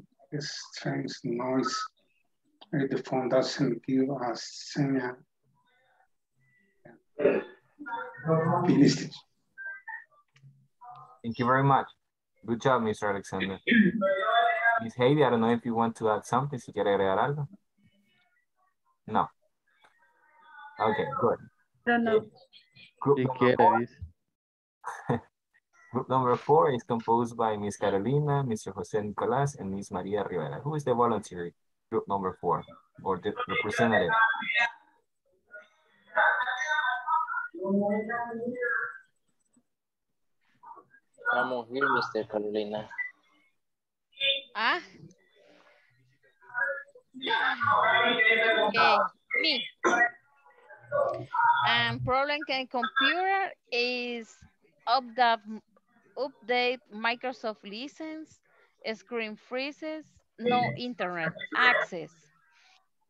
strange noise. The phone doesn't give us signal. Thank you very much. Good job, Mr. Alexander. Miss Heidi, I don't know if you want to add something. Si quiere agregar algo. No. Okay, good. No. Group number 4 is composed by Miss Carolina, Mr. Jose Nicolas, and Miss Maria Rivera. Who is the volunteer? Group number 4 or the representative. I'm here, Mr. Carolina. Ah? Okay, me. Problem can computer is update Microsoft license, screen freezes, no internet access,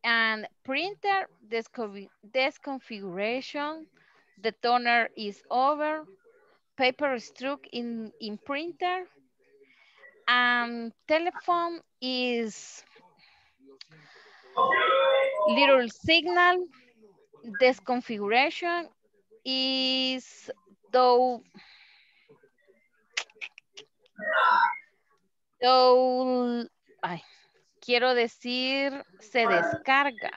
and printer disconfiguration, the toner is over, paper stuck in printer, and telephone is little signal, disconfiguration is though ay, quiero decir, se descarga.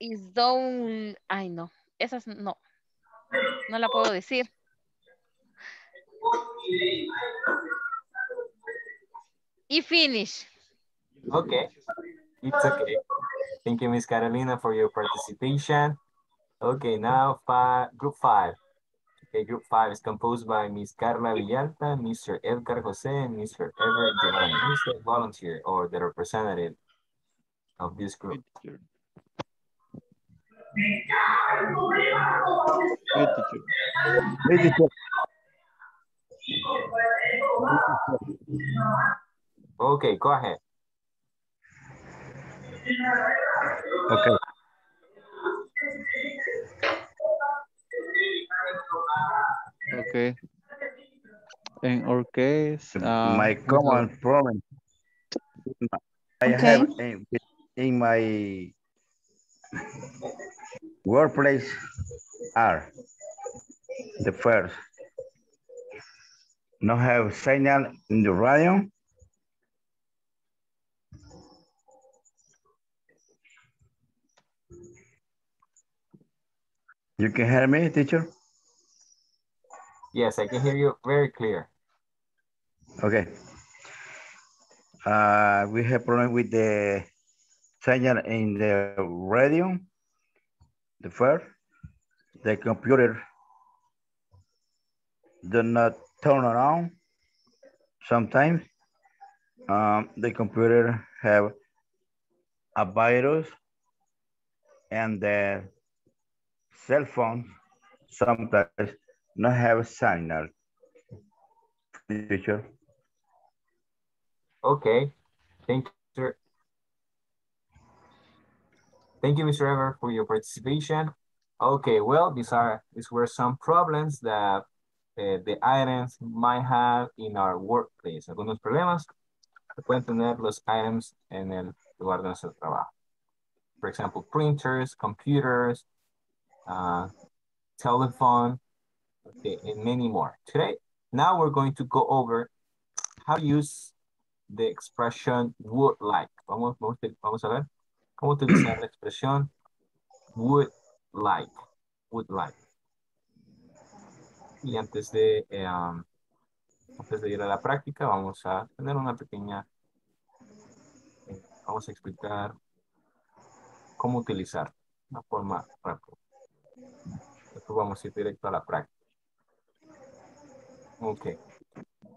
Is down, I know. esas no. No la puedo decir. Y finish. Okay. It's okay. Thank you, Miss Carolina, for your participation. Okay, now group 5. Okay, group 5 is composed by Miss Carla Villalta, Mr. Edgar José, and Mr. Everett Jelani, who's the volunteer or the representative of this group. Okay, go ahead. Okay. Okay. In our case, my common problem I have in my workplace are the first, no have signal in the radio. You can hear me, teacher? Yes, I can hear you very clear. Okay. We have problem with the signal in the radio, the first, the computer does not turn around. Sometimes the computer have a virus, and the cell phones sometimes not have a signal. Teacher. Okay, thank you, sir. Thank you, Mr. Ever, for your participation. Okay, well, these were some problems that the items might have in our workplace. Algunos problemas que pueden tener los items en el lugar de nuestro trabajo. For example, printers, computers, telephone, okay, and many more. Today, now we're going to go over how to use the expression would like. Vamos a ver cómo utilizar la expresión would like. Would like. Y antes de ir a la práctica, vamos a tener una pequeña, vamos a explicar cómo utilizar de una forma rápida. Después vamos a ir directo a la práctica. Ok.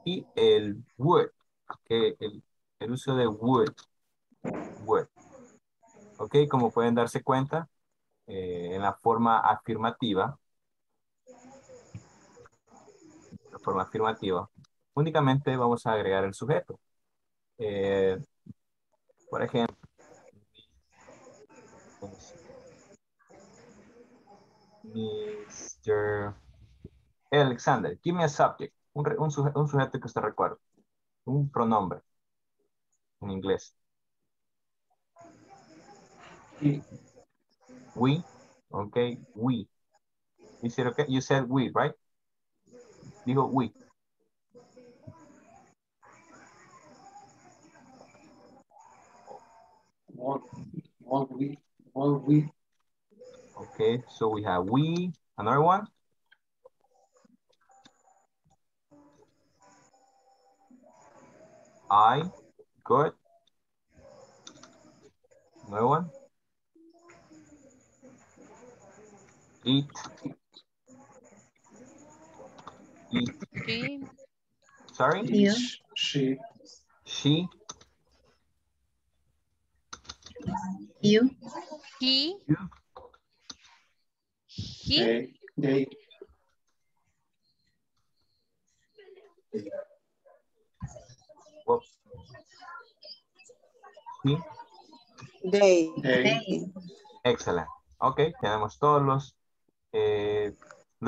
Y el would. Okay, el uso de would. Would. Ok, como pueden darse cuenta, en la forma afirmativa. La forma afirmativa. Únicamente vamos a agregar el sujeto. Por ejemplo. Mr. Alexander, give me a subject. Un sujeto que usted recuerde. Un pronombre. En inglés. We. Okay, we. You said, okay, you said we, right? Digo we. One we. Okay, so we have we, another one. I, good. Another one. It. She. Sorry? Yeah. She. You. He. You. He. They. Whoops. He. They. Excellent. Okay, tenemos todos los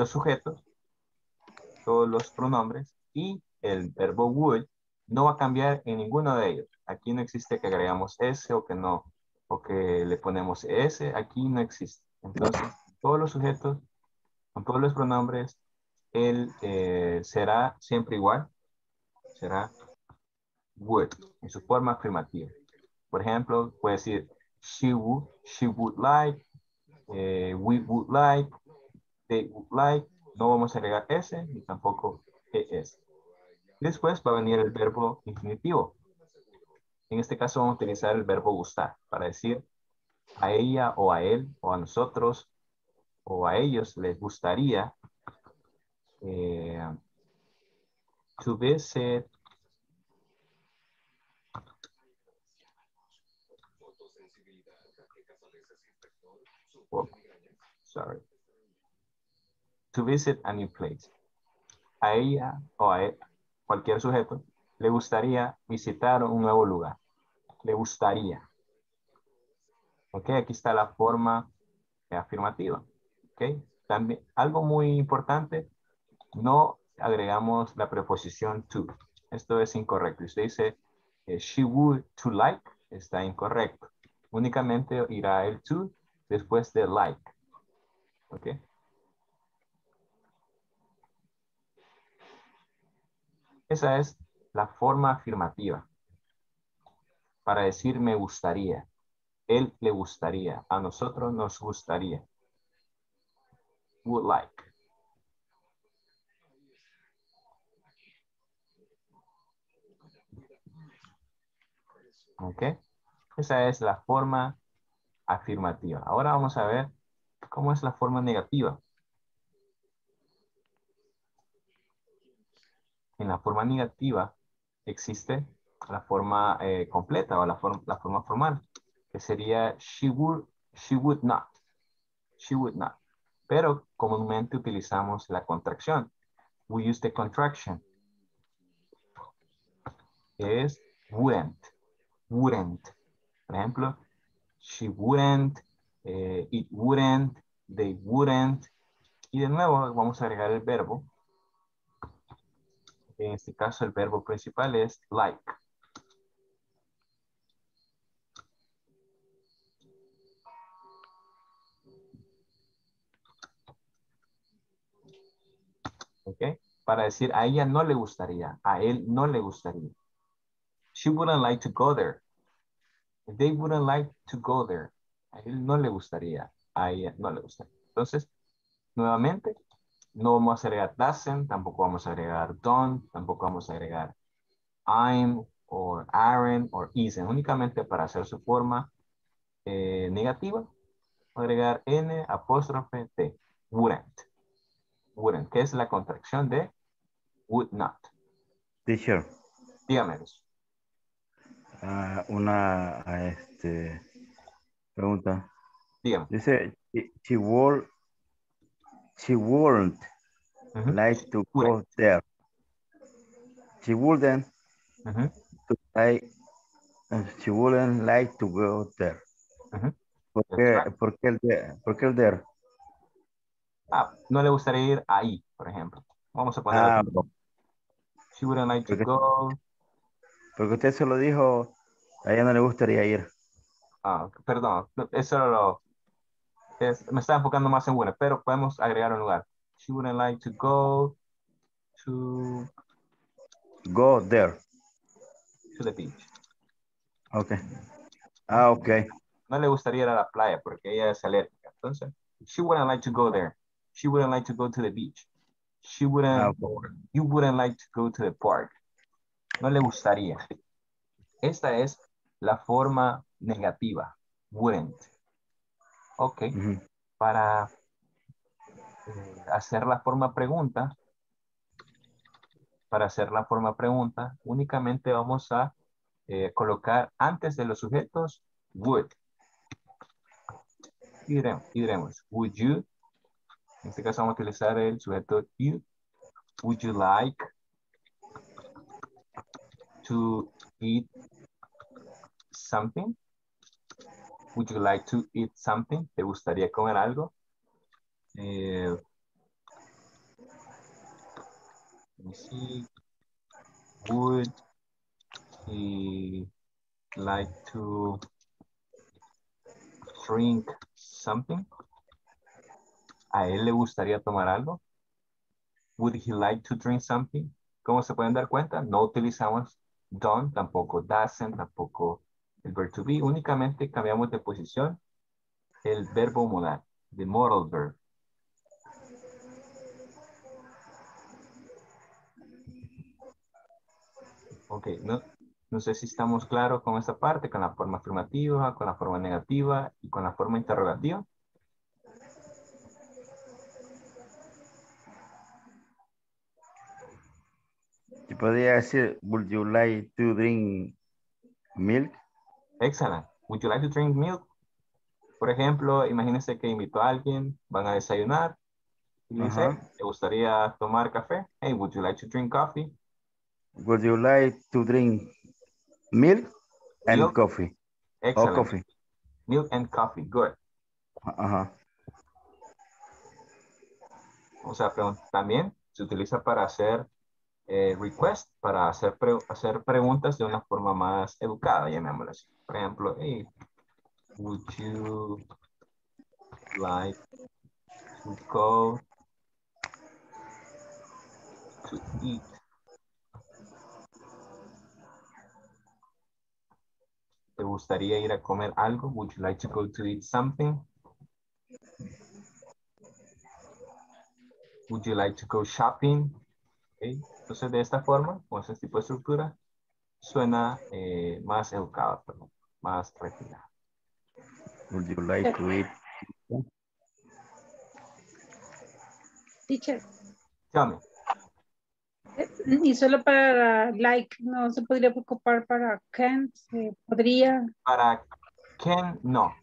sujetos, todos los pronombres, y el verbo would no va a cambiar en ninguno de ellos. Aquí no existe que agregamos S o que no, o que le ponemos S, aquí no existe. Entonces, todos los sujetos, con todos los pronombres, él será siempre igual, será would, en su forma afirmativa. Por ejemplo, puede decir, she would like, we would like, they would like. No vamos a agregar S ni tampoco ES. Después va a venir el verbo infinitivo. En este caso vamos a utilizar el verbo gustar para decir a ella o a él o a nosotros o a ellos les gustaría to visit to visit a new place. A ella o a él, cualquier sujeto, le gustaría visitar un nuevo lugar. Le gustaría. Ok, aquí está la forma afirmativa. Ok, también algo muy importante, no agregamos la preposición to. Esto es incorrecto. Usted dice she would to like, está incorrecto. Únicamente irá el to después de like. Ok. Esa es la forma afirmativa para decir me gustaría, él le gustaría, a nosotros nos gustaría. Would like. Ok. Esa es la forma afirmativa. Ahora vamos a ver cómo es la forma negativa. En la forma negativa existe la forma completa o la forma formal, que sería she would not. She would not. Pero comúnmente utilizamos la contracción. We use the contraction. Es wouldn't. Wouldn't. Por ejemplo, she wouldn't, it wouldn't, they wouldn't. Y de nuevo vamos a agregar el verbo. En este caso, el verbo principal es like. ¿Ok? Para decir, a ella no le gustaría, a él no le gustaría. She wouldn't like to go there. They wouldn't like to go there. A él no le gustaría, a ella no le gustaría. Entonces, nuevamente, no vamos a agregar doesn't, tampoco vamos a agregar don't, tampoco vamos a agregar I'm, or aren't, or isn't. Únicamente para hacer su forma negativa, agregar N apóstrofe T. Wouldn't. Wouldn't, que es la contracción de would not. Teacher. Dígame eso. Una pregunta. Dígame. Dice, she wouldn't like to go there. She wouldn't she wouldn't like to go there. ¿Por qué el there? Ah, no le gustaría ir ahí, por ejemplo. Vamos a poner no. She wouldn't like to go. Porque usted se lo dijo, a ella no le gustaría ir. Ah, perdón, eso lo... me estaba enfocando más en buena, pero podemos agregar un lugar. She wouldn't like to go to... Go there. To the beach. Ok. Ah, ok. No le gustaría ir a la playa porque ella es alérgica. Entonces, she wouldn't like to go there. She wouldn't like to go to the beach. She wouldn't... Ah, okay. You wouldn't like to go to the park. No le gustaría. Esta es la forma negativa. Wouldn't. Ok, para hacer la forma pregunta, únicamente vamos a colocar antes de los sujetos, would. Y diremos, would you, en este caso vamos a utilizar el sujeto you. Would you like to eat something? Would you like to eat something? ¿Te gustaría comer algo? Let me see. Would he like to drink something? ¿A él le gustaría tomar algo? Would he like to drink something? ¿Cómo se pueden dar cuenta? No utilizamos don't, tampoco doesn't, tampoco el verbo to be, únicamente cambiamos de posición el verbo modal, the modal verb. Ok, no sé si estamos claros con esa parte, con la forma afirmativa, con la forma negativa y con la forma interrogativa. ¿Te podría decir, would you like to drink milk? Excelente. Would you like to drink milk? Por ejemplo, imagínense que invitó a alguien, van a desayunar. Y dice, ¿te gustaría tomar café? Hey, would you like to drink coffee? Would you like to drink milk and coffee? Excellent. Or coffee. Milk and coffee, good. O sea, también se utiliza para hacer request, para hacer, hacer preguntas de una forma más educada, llamémoslo así. Por ejemplo, hey, would you like to go to eat ¿te gustaría ir a comer algo? Would you like to go to eat something? Would you like to go shopping? Okay. Entonces, de esta forma, con este tipo de estructura, suena más educado, perdón, más refinado. Would you like to eat? Teacher. Tell me. Y solo para like, no se podría ocupar para can, se podría. Para can, no.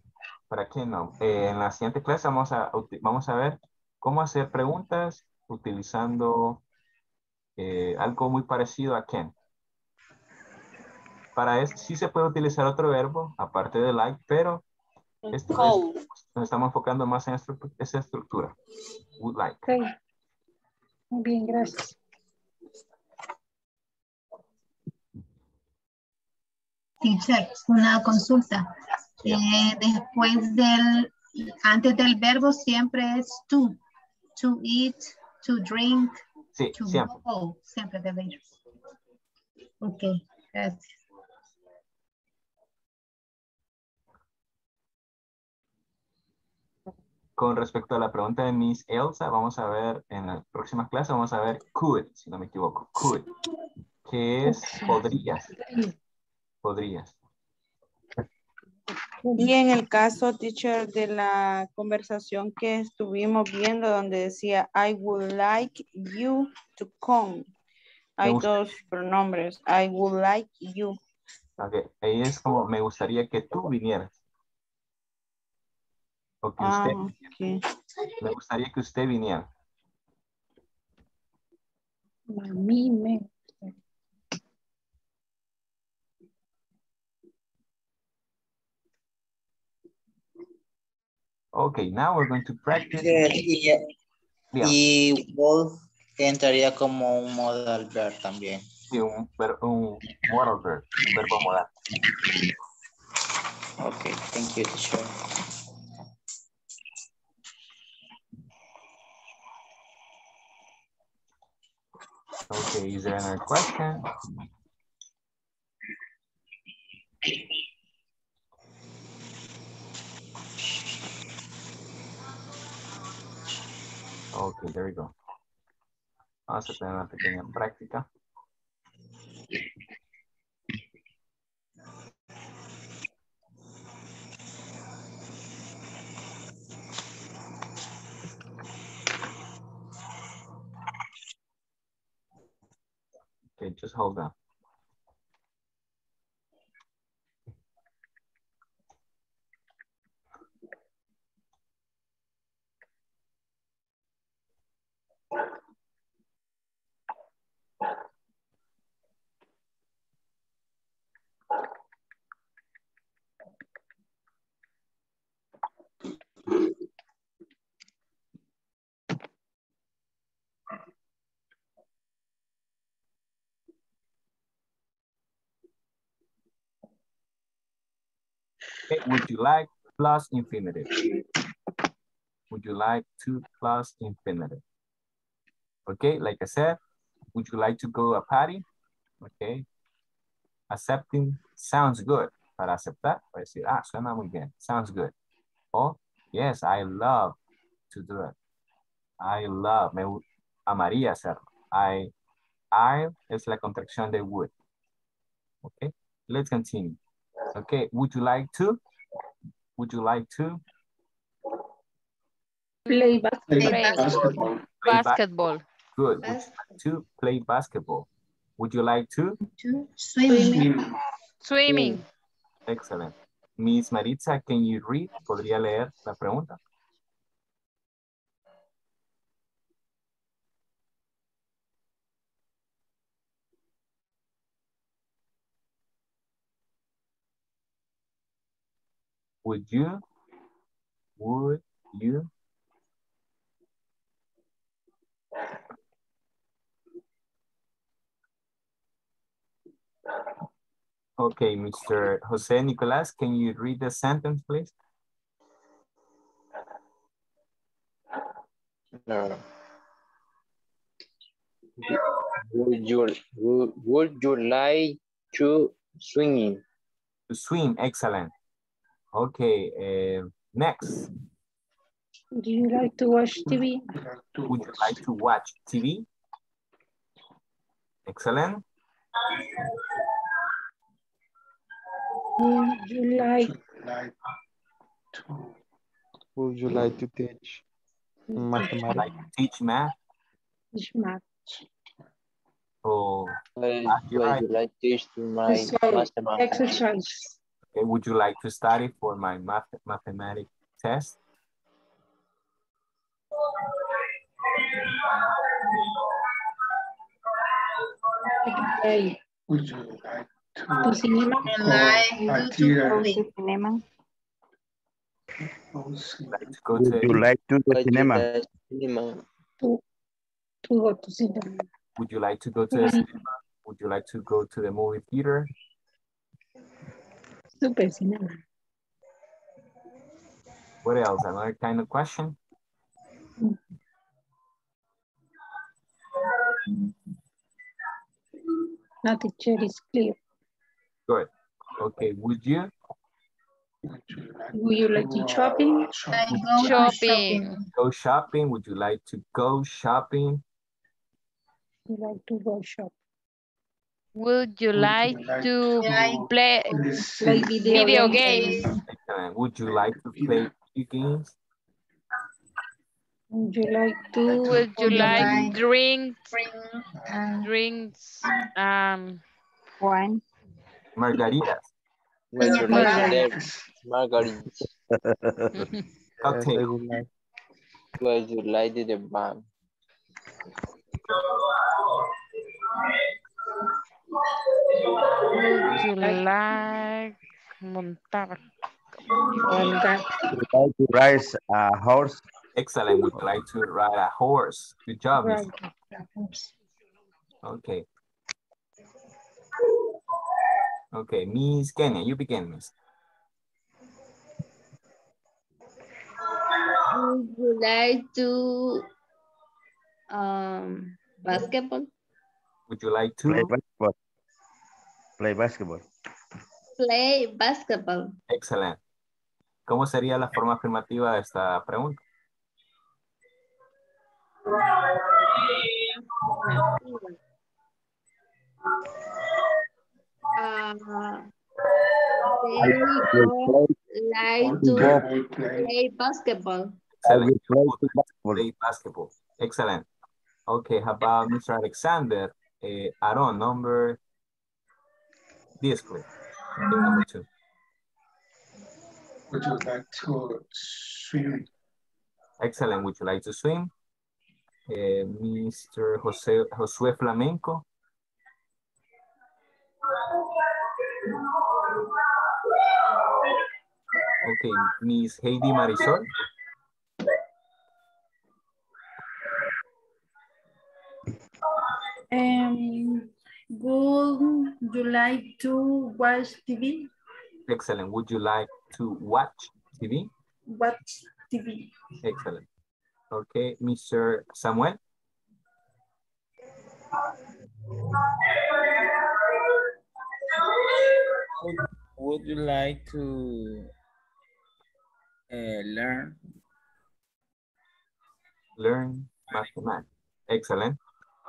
Para can, no. En la siguiente clase vamos a ver cómo hacer preguntas utilizando algo muy parecido a can. Para eso sí se puede utilizar otro verbo, aparte de like, pero nos estamos enfocando más en esa estructura. Would like. Okay. Muy bien, gracias. Teacher, una consulta. Después antes del verbo siempre es to. To eat, to drink, sí, to siempre. Go. Siempre debe ir. Ok, gracias. Con respecto a la pregunta de Miss Elsa, vamos a ver en las próximas clases, vamos a ver could, si no me equivoco. Could, que es podrías. Podrías. Y en el caso, teacher, de la conversación que estuvimos viendo donde decía I would like you to come. Hay dos pronombres. I would like you. Okay. Ahí es como me gustaría que tú vinieras. O que usted viniera. Me gustaría que usted viniera. A mí me... Okay, now we're going to practice. Y wolf entraría como un modal verb también. Sí, un modal verb, un verbo modal. Okay, thank you, teacher. Okay, is there another question? Okay, there we go. Vamos a tener una pequeña práctica. Okay, just hold on. Okay, would you like plus infinitive? Would you like to plus infinitive? Okay, like I said, would you like to go a party? Okay, accepting sounds good. Para aceptar, para decir, ah, suena muy bien. Sounds good. Oh, yes, I love to do it. I love, me amaría hacerlo. I es la contracción de would. Okay, let's continue. Okay, would you like to? Would you like to? Play basketball. Play basketball. Good. Basketball. To play basketball. Would you like to? Swimming. Excellent. Miss Maritza, can you read? ¿Podría leer la pregunta? Would you Okay, Mr. Jose Nicolas, can you read the sentence, please? No. Would you like to swim? To swim, excellent. Okay, next. Do you like to watch TV? Would you like to watch TV? Excellent. Would you like to teach mathematics? Like to teach math? Teach math. Oh, would you like to teach my mathematics? Exercise. Okay, would you like to study for my mathematics test? Okay. Would you like to cinema? Would you like to go to the cinema? Would you like to go to the cinema? Would you like to go to the movie theater? Super cinema. What else? Another kind of question? Now the chair is clear. Good. Okay, would you like to shopping? Go shopping. Would you like to go shopping? Would you like to go shop? Would you like to play video games? Would you like to play video games? Would you like drinks? Wine. Margaritas. Okay. Would you like the band? Would you like to ride a horse? Excellent. Would you like to ride a horse? Good job. Right. Okay. Okay, Miss Kenia, you begin, Miss. Would you like to basketball? Would you like to play basketball? Excellent. ¿Cómo sería la forma afirmativa de esta pregunta? They would like to play basketball. Excellent. Play basketball. Excellent. Okay, how about Mr. Alexander Aaron, number this, please. Okay, number 2. Would you like to swim? Excellent. Would you like to swim? Mr. Josué Flamenco. Okay, Miss Heidi Marisol. Would you like to watch TV? Excellent. Would you like to watch TV? Watch TV. Excellent. Okay, Mr. Samuel. Would you like to learn mathematics? Excellent.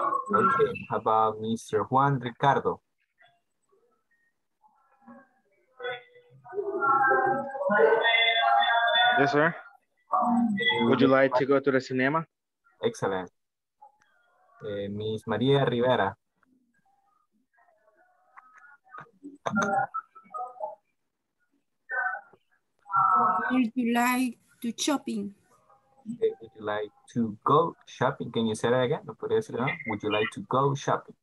Okay, how about Mr. Juan Ricardo? Yes, sir. Would you like to go to the cinema? Excellent. Miss Maria Rivera. Would you like to shopping? Would you like to go shopping? Can you say that again? Would you like to go shopping?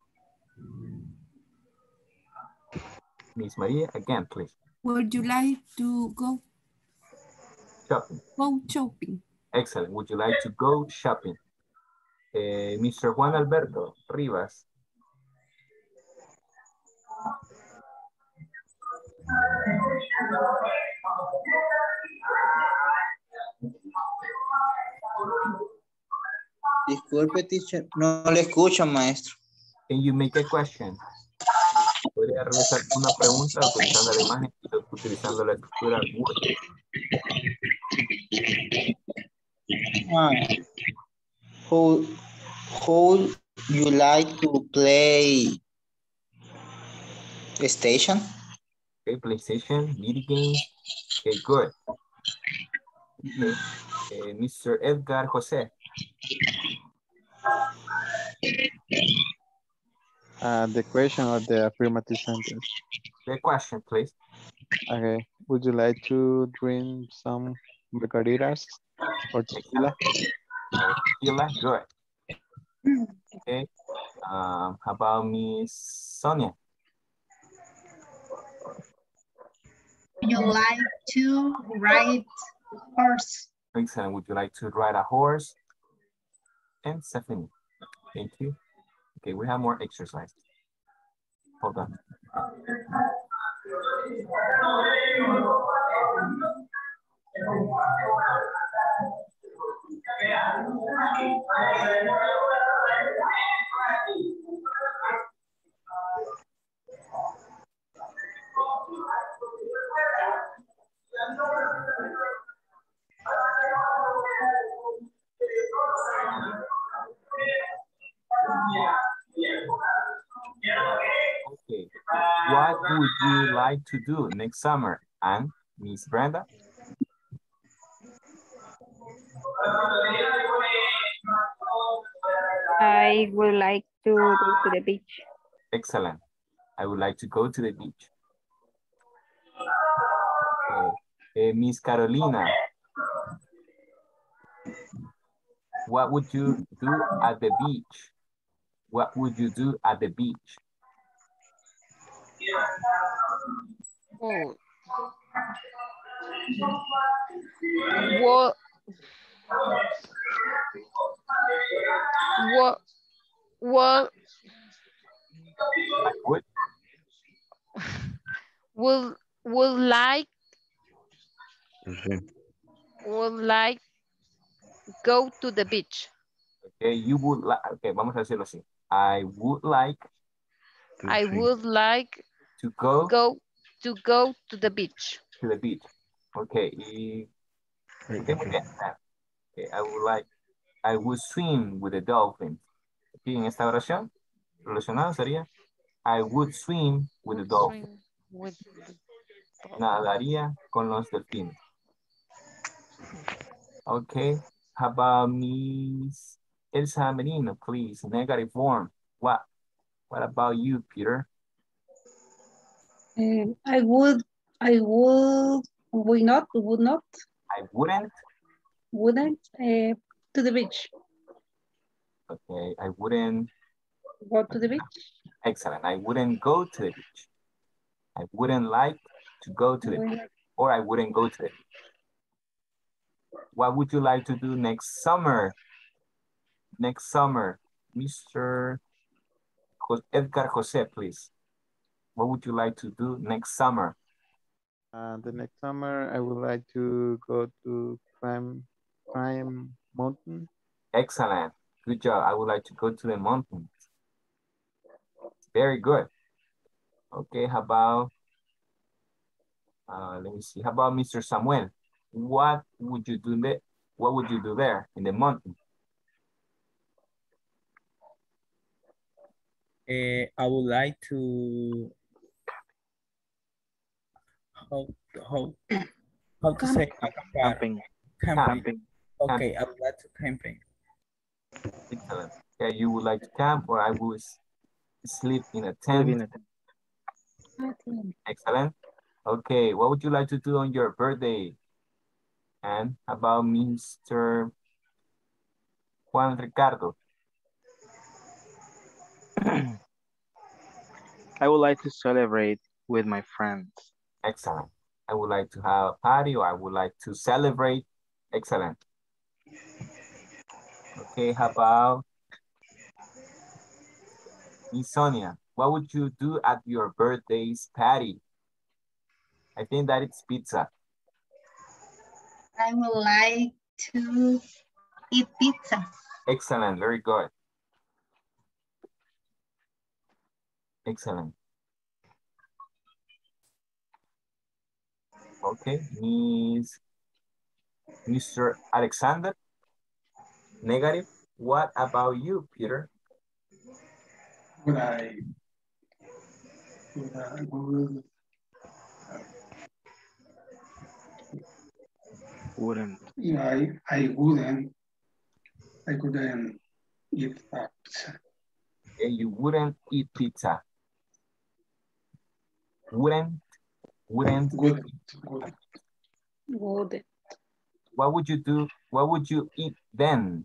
Miss Maria, again, please. Would you like to go shopping? Go shopping. Excellent. Would you like to go shopping? Mr. Juan Alberto Rivas. Disculpe, teacher. No le escucho, maestro. Can you make a question? Podría realizar una pregunta utilizando la imagen y utilizando la estructura Word. How you like to play PlayStation? Okay, PlayStation, video game. Okay, good. Okay. Mr. Edgar José. The question or the affirmative sentence? The question, please. Okay. Would you like to drink some margaritas or tequila? Tequila, good. Okay. How about Miss Sonia? Would you like to ride a horse? Excellent. Would you like to ride a horse? And Stephanie, thank you. Okay, we have more exercise. Hold on. Okay, what would you like to do next summer? And Miss Brenda? I would like to go to the beach. Excellent. I would like to go to the beach. Okay. Miss Carolina, what would you do at the beach? What would you do at the beach? Would like go to the beach. Okay, you would like. Okay, vamos a decirlo así. I would like to go to the beach. To the beach. Okay. Okay, I would swim with the dolphins. Aquí en esta oración relacionado sería I would swim with the dolphins. Nadaría con los delfines. Okay. How about Miss Elsa Merino, please? Negative form. What about you, Peter? I wouldn't to the beach. Okay, I wouldn't go to the beach. Excellent. I wouldn't go to the beach. I wouldn't like to go to the beach, or I wouldn't go to the beach. What would you like to do next summer? Next summer, Mr. Edgar Jose, please. What would you like to do next summer? The next summer, I would like to go to climb mountain. Excellent. Good job. I would like to go to the mountains. Very good. Okay, how about, let me see. How about Mr. Samuel? What would you do there? What would you do there in the mountain? I would like to how to say camping. Camping. Okay, I would like to camping. Excellent. Yeah, you would like to camp, or I would sleep in a tent. Excellent. Okay, what would you like to do on your birthday? And about Mr. Juan Ricardo? I would like to celebrate with my friends. Excellent. I would like to have a party, or I would like to celebrate. Excellent. Okay, how about Miss Sonia? What would you do at your birthday's party? I think that it's pizza. I would like to eat pizza. Excellent, very good. Excellent. Okay, Mr. Alexander, negative. What about you, Peter? I wouldn't eat pizza. Okay, you wouldn't eat pizza. Wouldn't. What would you do? What would you eat then?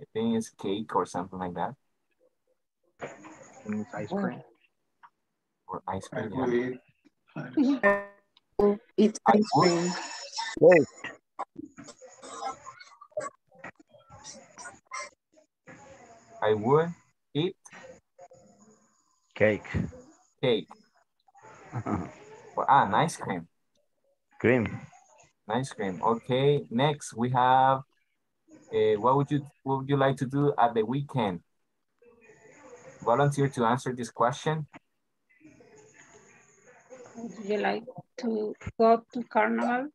I think it's cake or something like that. It's ice cream. Or ice cream. It's ice cream. Wait. I would eat cake. Cake. Ice cream. Cream. Ice cream. Okay. Next, we have. What would you like to do at the weekend? Volunteer to answer this question. Would you like to go to carnival?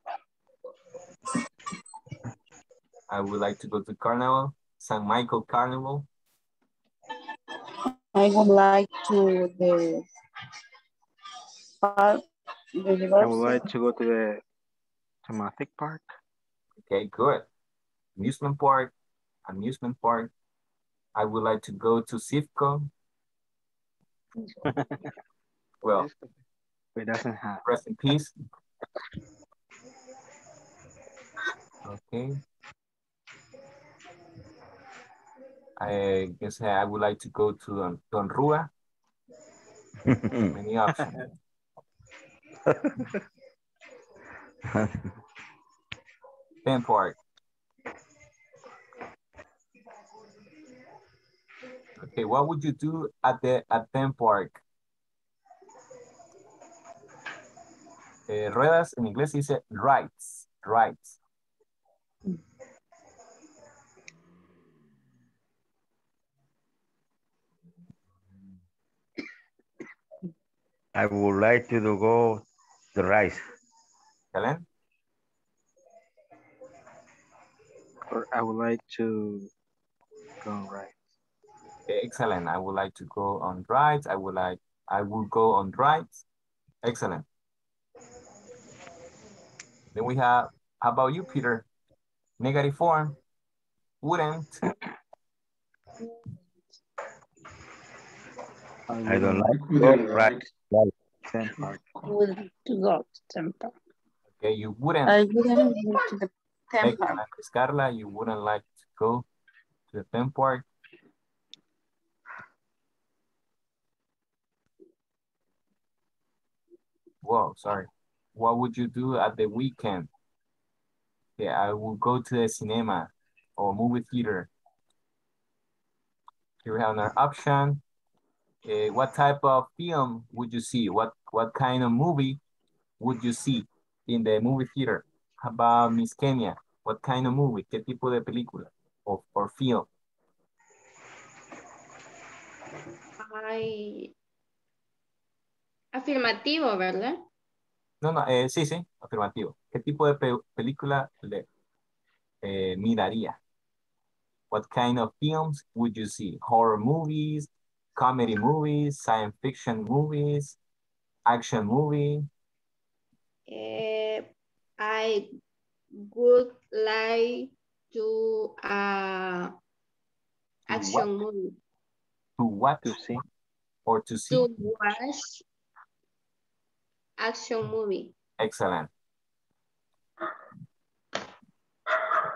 I would like to go to carnival, San Michael Carnival. I would like to I would like to go to the thematic park. Okay, good. Amusement park. I would like to go to CIFCO. Well, it doesn't happen. Rest in peace. Okay. I guess I would like to go to Don Rua. Many options. Pen Park. Okay, what would you do at the Pen Park? Ruedas in English is rides. Rides. I would like to go the rice. Helen? Or I would like to go on rides. Okay, excellent. I would like to go on rides. I will go on rides. Excellent. Then we have, how about you, Peter? Negative form. Wouldn't. I don't like to go on rides. Would to go to temple. Okay, you wouldn't. I wouldn't go to the temple. Carla, you wouldn't like to go to the temple. Whoa, sorry. What would you do at the weekend? Yeah, I will go to the cinema or movie theater. Here we have another option. What type of film would you see? What kind of movie would you see in the movie theater? How about Miss Kenia? What kind of movie? ¿Qué tipo de película or film? Ay, afirmativo, ¿verdad? No, sí, afirmativo. ¿Qué tipo de película miraría? What kind of films would you see? Horror movies, comedy movies, science fiction movies, action movie, I would like to action movie. To what? To see or to see? To watch action movie. Excellent.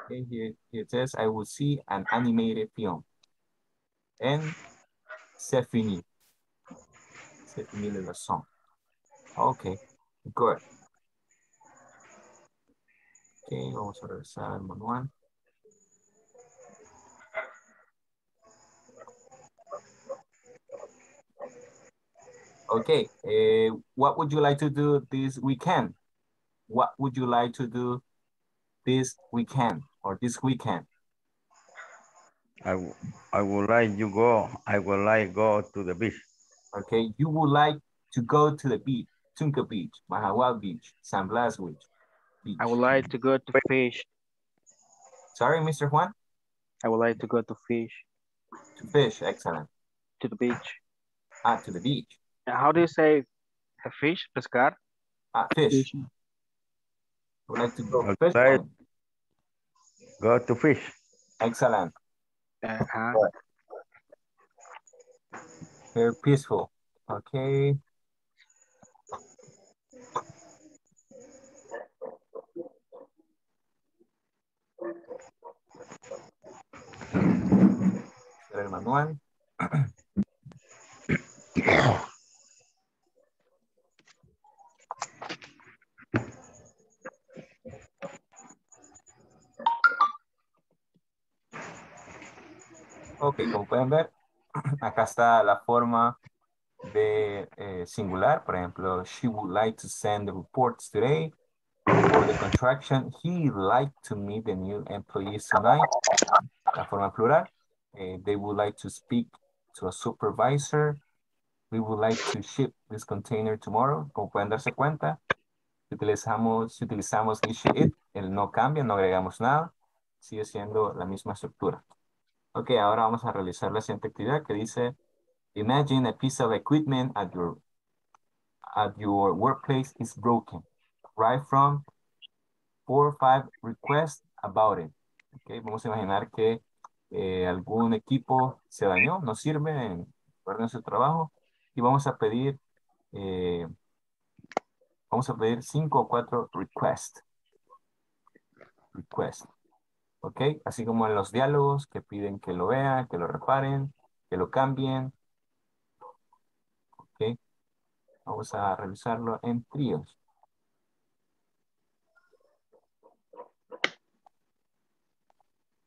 Okay, here it says, I will see an animated film. And c'est fini. C'est fini la leçon. Okay, good. Okay, vamos a regresar al manual. Okay, what would you like to do this weekend? What would you like to do this weekend or this weekend? I would like you go. I would like go to the beach. Okay, you would like to go to the beach, Tunca Beach, Mahahual Beach, San Blas Beach. I would like to go to fish. Sorry, Mr. Juan? I would like to go to fish. To fish, excellent. To the beach. Ah, to the beach. How do you say a fish, pescar? Ah, fish. I would like to go fish. Go to fish. Excellent. Uh-huh. Very peaceful. Okay. El manual. Ok, como pueden ver, acá está la forma de singular. Por ejemplo, she would like to send the reports today. For the contraction, he'd like to meet the new employees tonight. La forma plural. They would like to speak to a supervisor. We would like to ship this container tomorrow. Como pueden darse cuenta, si utilizamos it, el no cambia, no agregamos nada. Sigue siendo la misma estructura. Ok, ahora vamos a realizar la siguiente actividad que dice imagine a piece of equipment at your workplace is broken. Write from 4 or 5 requests about it. Ok, vamos a imaginar que algún equipo se dañó, no sirve, en su trabajo y vamos a pedir 5 o 4 requests. ¿Ok? Así como en los diálogos que piden que lo vean, que lo reparen, que lo cambien. ¿Ok? Vamos a revisarlo en tríos.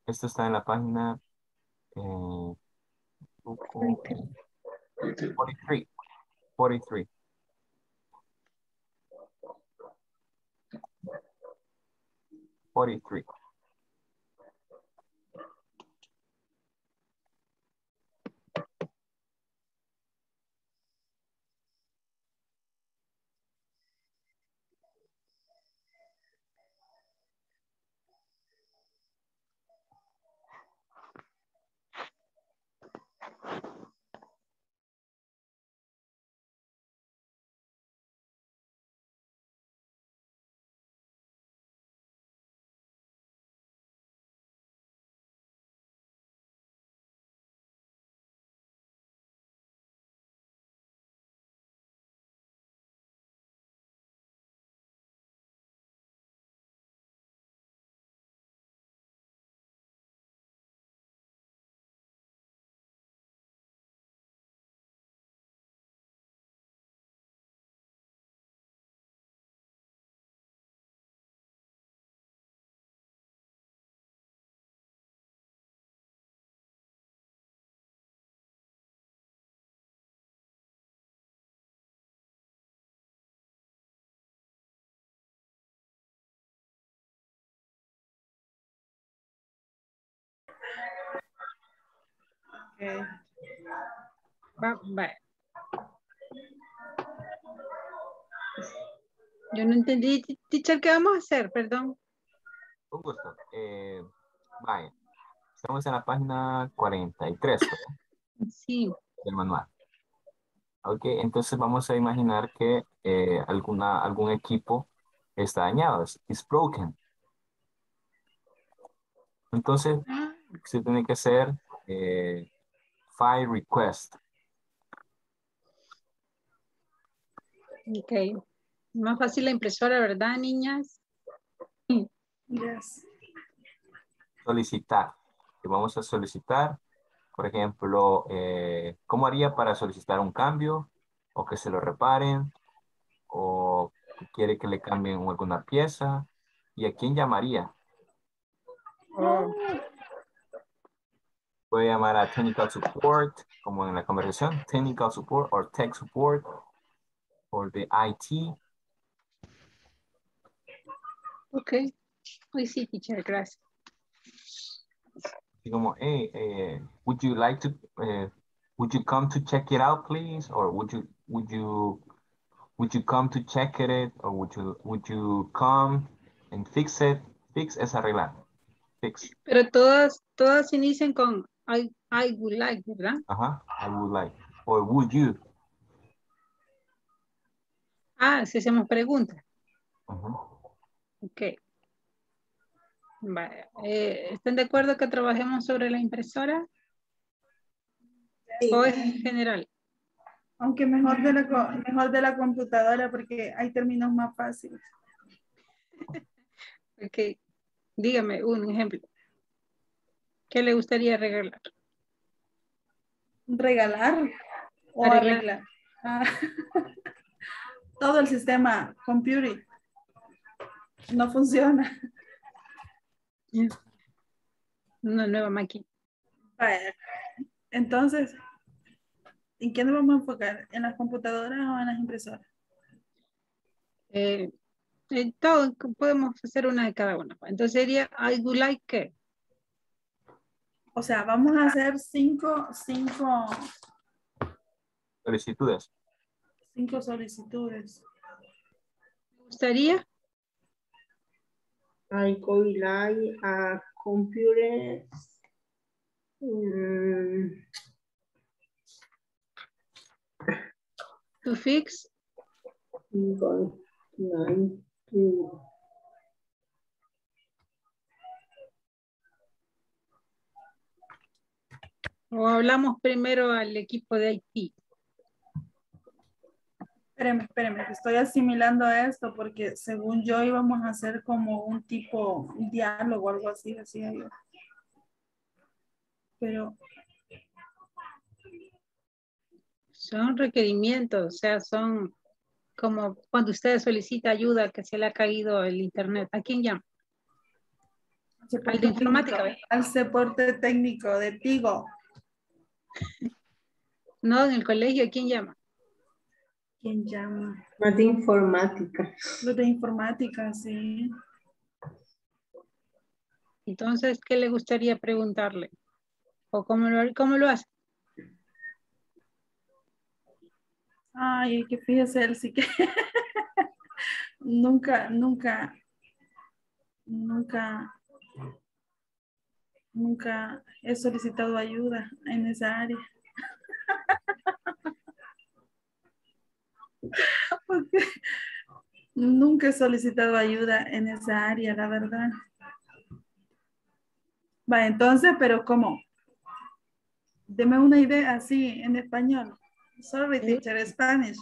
Esto está en la página 43. 43. Okay. Bye. Yo no entendí, teacher, ¿qué vamos a hacer? Perdón. Un gusto. Bye. Estamos en la página 43, ¿verdad? Sí. Del manual. Ok, entonces vamos a imaginar que algún equipo está dañado, it's broken. Entonces, se tiene que hacer file request. Ok. Más fácil la impresora, ¿verdad, niñas? Yes. Solicitar. Vamos a solicitar, por ejemplo, ¿cómo haría para solicitar un cambio? O que se lo reparen, o que quiere que le cambien alguna pieza. ¿Y a quién llamaría? Voy a llamar a technical support, como en la conversación, technical support or tech support or the IT. Okay, we see, teacher, gracias. Como, hey, would you like to, would you come to check it out, please? Or would you come to check it? Or would you come and fix it? Fix es arreglar. Fix. Pero todas inician con I would like, ¿verdad? Ajá, I would like. Or would you? Ah, si hacemos preguntas. Okay. Vale. ¿Están de acuerdo que trabajemos sobre la impresora? Sí. ¿O es en general? Aunque mejor de la computadora, porque hay términos más fáciles. Ok. Dígame un ejemplo. ¿Qué le gustaría regalar? ¿Regalar o arreglar? Ah. Todo el sistema computing no funciona. Una nueva máquina. Vale. Entonces, ¿en qué nos vamos a enfocar? ¿En las computadoras o en las impresoras? Todo, podemos hacer una de cada una. Entonces sería, I would like que. O sea, vamos a hacer cinco solicitudes. 5 solicitudes. ¿Me gustaría? I would like a computer. To fix? O hablamos primero al equipo de IT. Espérame, estoy asimilando esto porque según yo íbamos a hacer como un tipo diálogo o algo así, decía yo. Pero son requerimientos, o sea, son como cuando usted solicita ayuda que se le ha caído el internet. ¿A quién llama? Al de informática. Al soporte técnico de Tigo. No, en el colegio, ¿a quién llama? ¿Quién llama? Los de informática. Los de informática, sí. Entonces, ¿qué le gustaría preguntarle? ¿O cómo lo hace? Ay, que fíjese él, sí que nunca he solicitado ayuda en esa área. Porque nunca he solicitado ayuda en esa área, la verdad. Va, entonces, pero ¿cómo? Deme una idea así en español. Sorry, teacher, Spanish.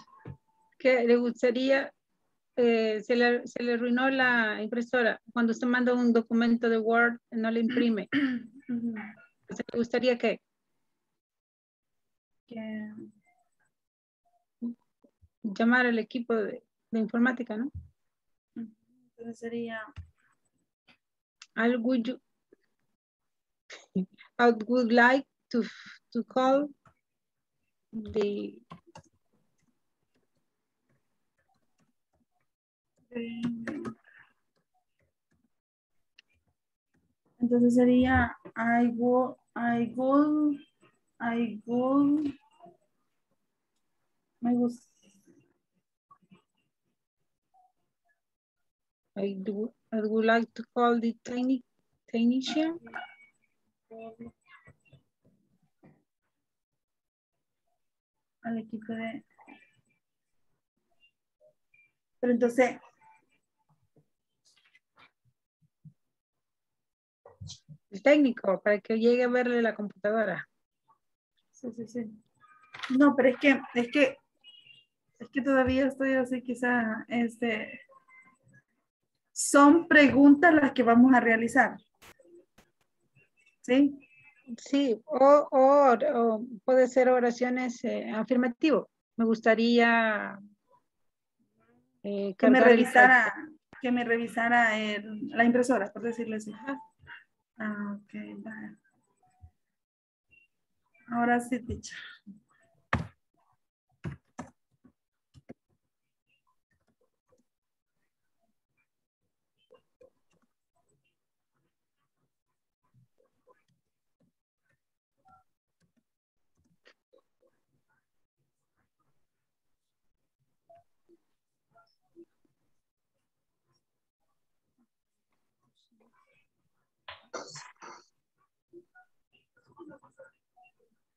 ¿Qué le gustaría? Se le arruinó la impresora. Cuando usted manda un documento de Word, no le imprime. ¿Se le gustaría qué? Que... llamar al equipo de informática, ¿no? Entonces sería... I would like to call the... Entonces sería... I would like to call the technician. Al equipo de... Pero entonces, el técnico para que llegue a verle la computadora. Sí, sí, sí. No, pero es que todavía estoy así, quizá, son preguntas las que vamos a realizar. ¿Sí? Sí, o puede ser oraciones afirmativo. Me gustaría que me revisara la impresora, por decirlo así. Ah, ok, vale. Ahora sí, teacher.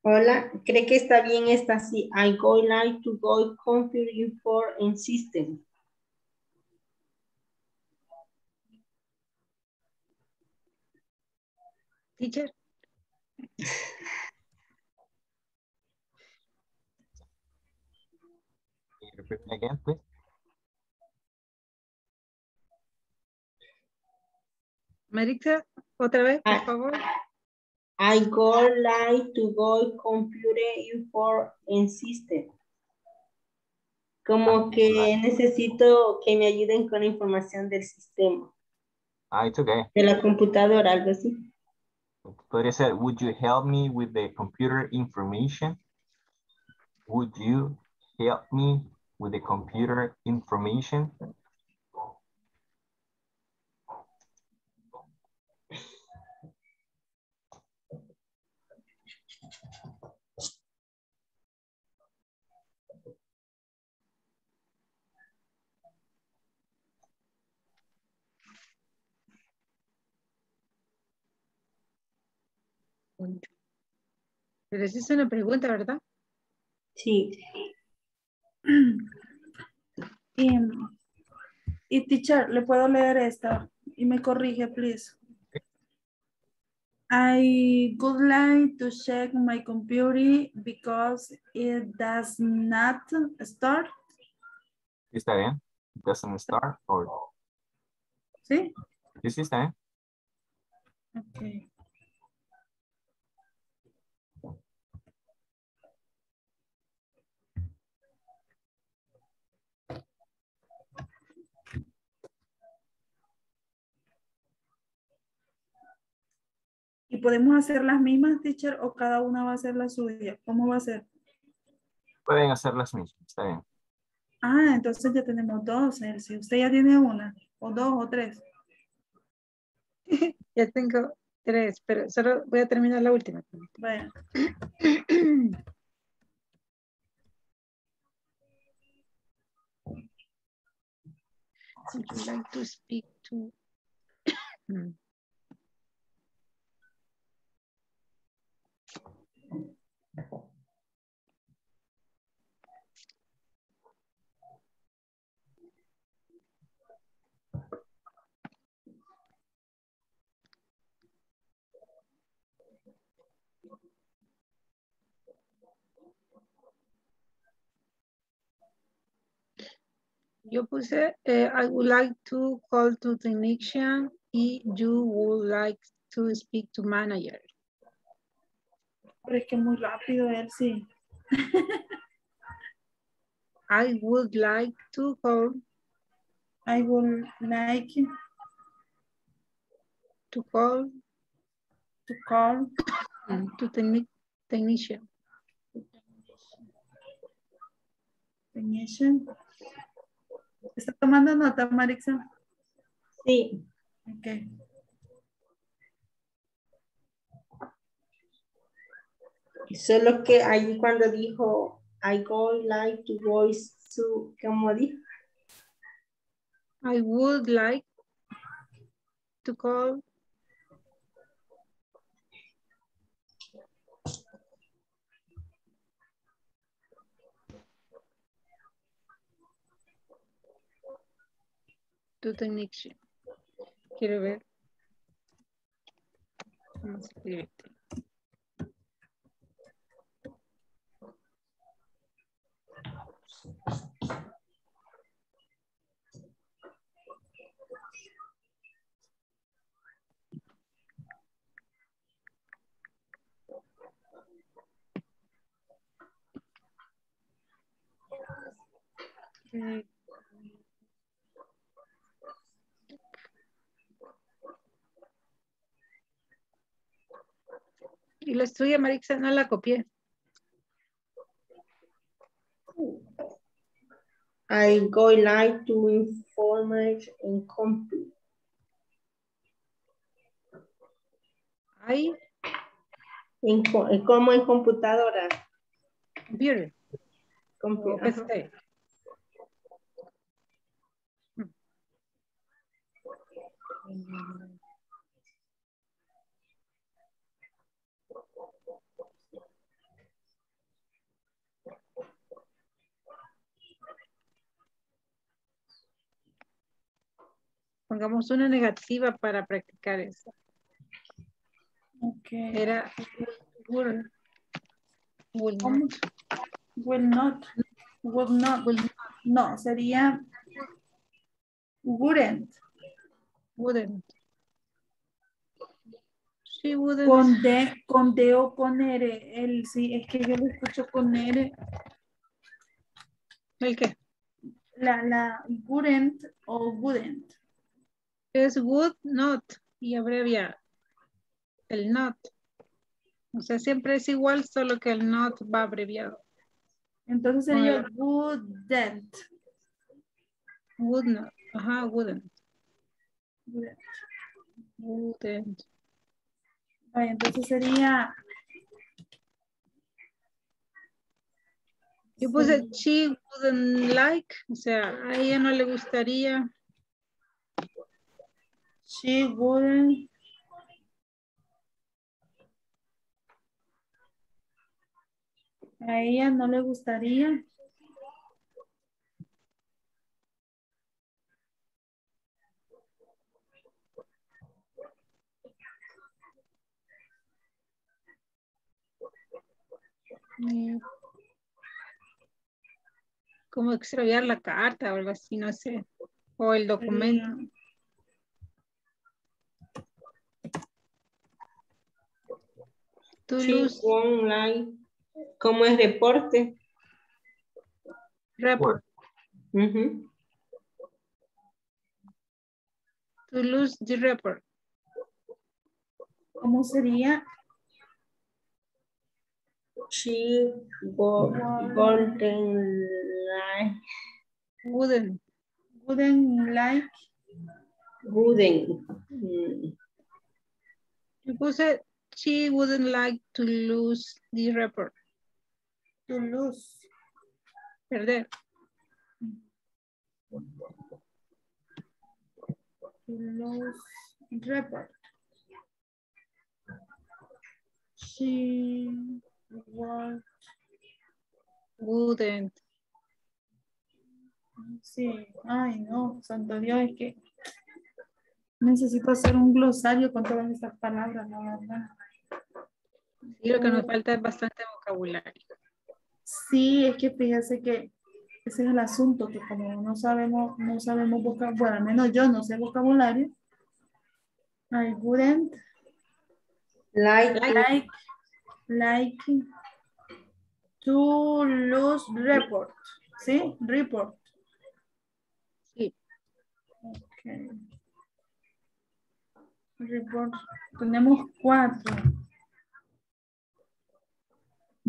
Hola, ¿cree que está bien esta? Sí, I go like to go computing for in system. Teacher. Repeat again, please. Maritza, otra vez, por favor. I go like to go computer info and system. Como que necesito que me ayuden con la información del sistema. Ah, it's okay. De la computadora, algo así. Podría ser, would you help me with the computer information? Would you help me with the computer information? Pero esa es una pregunta, ¿verdad? Sí. Y teacher, ¿le puedo leer esta? Y me corrige, please. I would like to check my computer because it does not start. ¿Está bien? It doesn't start or... ¿Sí? Sí, está bien. Ok. ¿Y podemos hacer las mismas, teacher, o cada una va a hacer la suya? ¿Cómo va a ser? Pueden hacer las mismas, está bien. Ah, entonces ya tenemos dos, Elsie. Usted ya tiene una, o dos, o tres. Ya tengo tres, pero solo voy a terminar la última. Bueno. Would you like to speak to... Yo puse, I would like to call to technician y you would like to speak to manager. Pero es que muy rápido él, sí. I would like to call. I would like to call. To call. To technician. Technician. ¿Está tomando nota, Maritza? Sí. Ok. Solo que ahí cuando dijo I go like to go to, ¿cómo dijo? I would like to call. To technician. Quiero ver. Okay. Y la estudia, Maritza, no la copié. I'm going live to information and complete. Como en computadora. Computer. Computer. Pongamos una negativa para practicar eso. Okay. Era will not. No, sería wouldn't. Wouldn't. She wouldn't. Con D o con R. El, sí, es que yo lo escucho con R. ¿El qué? La wouldn't o wouldn't. Es would not y abrevia el not. O sea, siempre es igual, solo que el not va abreviado. Entonces sería wouldn't. Would not. Ajá, wouldn't. Wouldn't. Vale, entonces sería... Yo puse she wouldn't like. O sea, a ella no le gustaría... She wouldn't. A ella no le gustaría. Como extraviar la carta o algo así, no sé. O el documento. Online. ¿Cómo es reporte? Report. Uh-huh. To lose the report. ¿Cómo sería? She wouldn't like. Yo puse she wouldn't like to lose the report. To lose. Perder. To lose report. She wouldn't. Sí. Ay, no, santo Dios, es que necesito hacer un glosario con todas estas palabras, la verdad. Sí, lo que nos falta es bastante vocabulario. Sí, es que fíjense que ese es el asunto, que como no sabemos vocabulario, bueno, al menos yo no sé vocabulario. I wouldn't like to lose report. ¿Sí? Report. Sí. Ok. Report. Tenemos 4.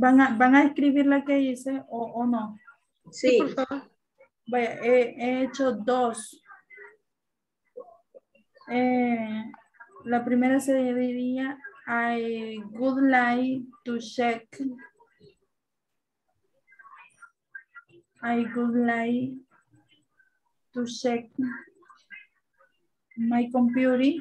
¿Van a escribir la que hice o no? Sí, por favor. Vaya, he hecho 2. La primera se diría I would like to check. I would like to check my computer.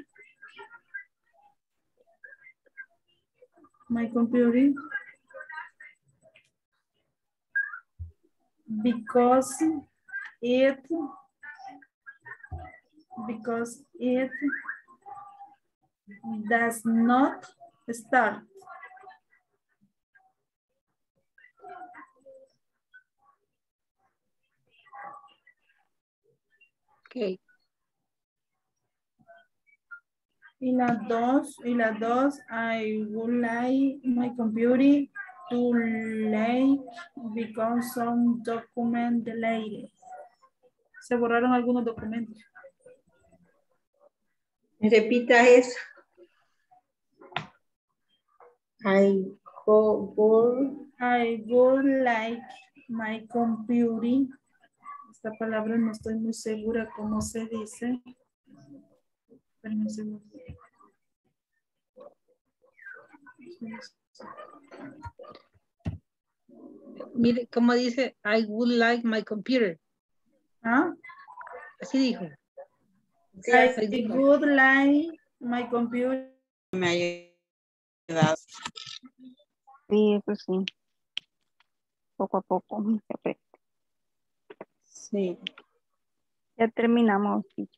Because it does not Start. Okay. In las dos, I would like my computer to late because some document delayed. Se borraron algunos documentos. Repita eso. I would like my computer. Esta palabra no estoy muy segura cómo se dice. Espérame un segundo. Mire, ¿cómo dice? I would like my computer. ¿Ah? Así dijo. Sí, I would like my computer. Me ayudas. Sí, eso sí. Poco a poco. Sí. Ya terminamos. Okay.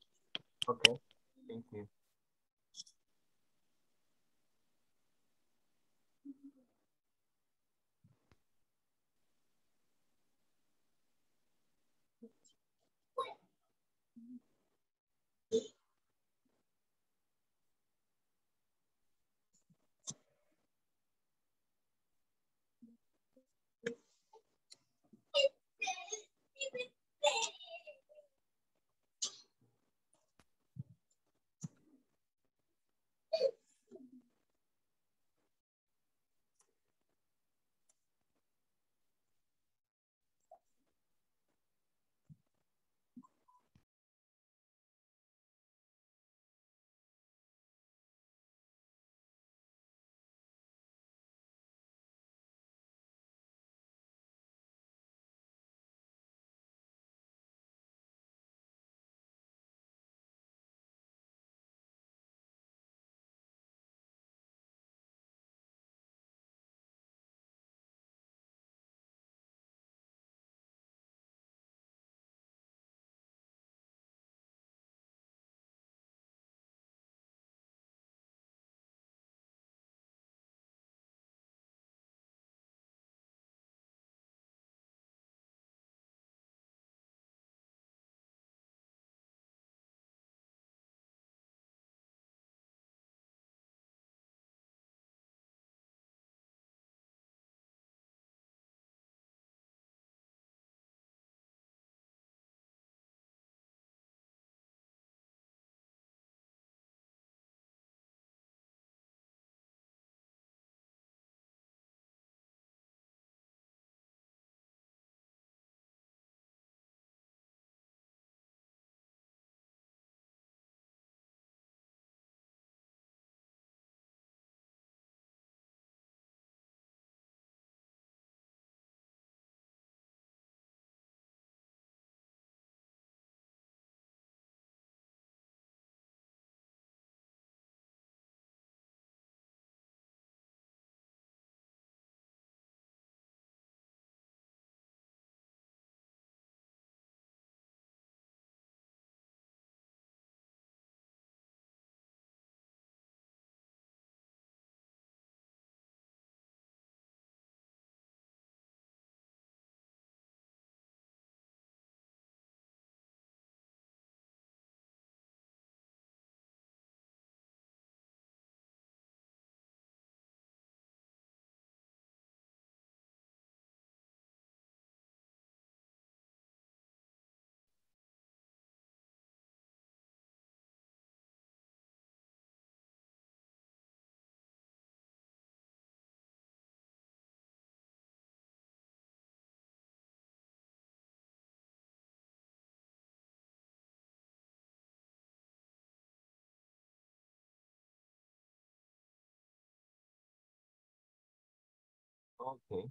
Thank you. Okay.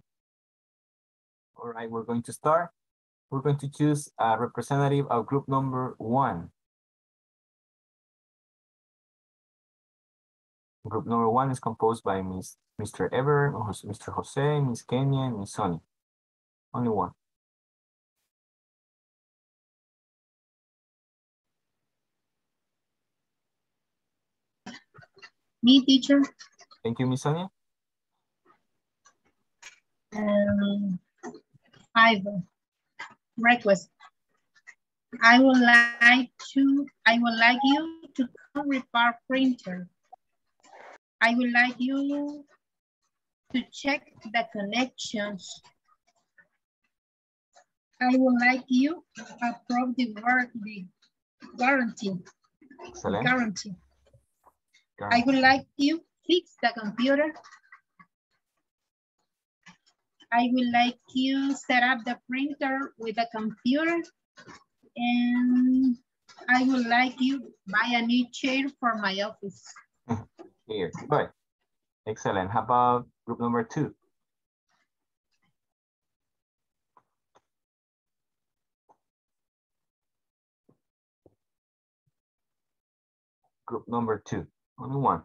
All right, we're going to start. We're going to choose a representative of group number 1. Group number 1 is composed by Mr. Everett, Mr. Jose, Ms. Kenia, and Ms. Sonia. Only one. Me, teacher. Thank you, Miss Sonia. Five request. I would like you to come repair printer. I would like you to check the connections. I would like you to approve the warranty. Excellent. Guarantee. I would like you to fix the computer. I would like you to set up the printer with the computer. And I would like you to buy a new chair for my office. Here, good. Excellent. How about group number two? Group number two, only one.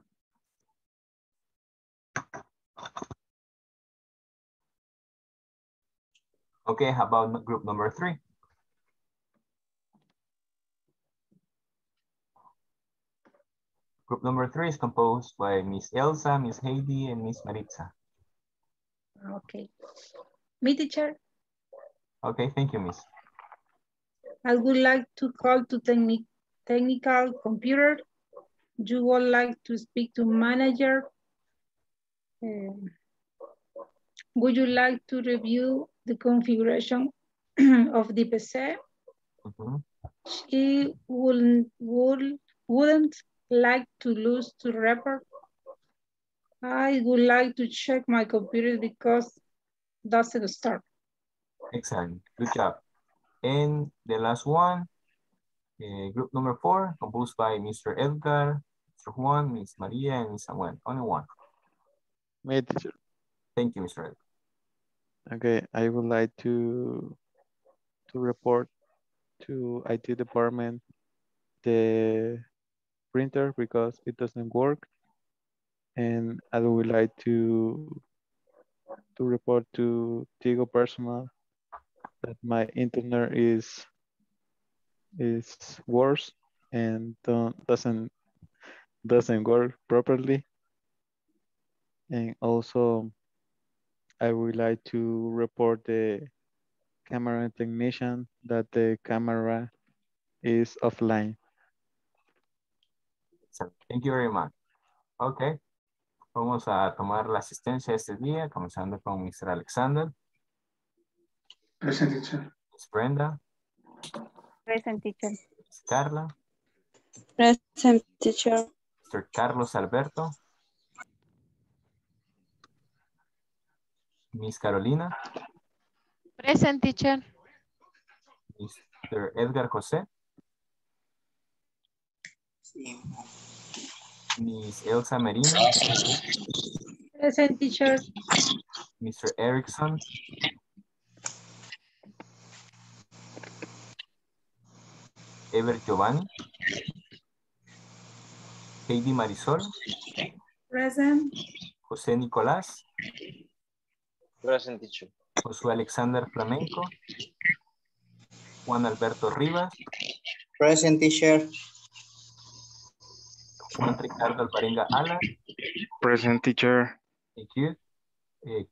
Okay, how about group number three? Group number three is composed by Miss Elsa, Miss Heidi, and Miss Maritza. Okay. Me, teacher. Okay, thank you, Miss. I would like to call to technical computer. You would like to speak to manager. Would you like to review the configuration of the PC? Mm-hmm. She wouldn't like to lose to report. I would like to check my computer because it doesn't start. Excellent, good job. And the last one, group number four, composed by Mr. Edgar, Mr. Juan, Ms. Maria, and Ms. Samuel. Only one. My teacher. Thank you, Mr. Edgar. Okay, I would like to report to IT department the printer because it doesn't work, and I would like to report to Tigo personnel that my internet is worse and doesn't work properly. And also I would like to report the camera technician that the camera is offline. Thank you very much. Ok, vamos a tomar la asistencia este día, comenzando con Mr. Alexander. Present, teacher. Ms. Brenda. Present, teacher. Ms. Carla. Present, teacher. Mr. Carlos Alberto. Ms. Carolina. Present, teacher. Mr. Edgar José. Sí. Miss Elsa Merino. Present, teacher. Mr. Erickson. Ever Giovanni. Heidi Marisol. Present. Jose Nicolas. Present, teacher. Josué Alexander Flamenco. Juan Alberto Rivas. Present, teacher. Juan Ricardo Alvarenga Ala. Present, teacher. Thank you.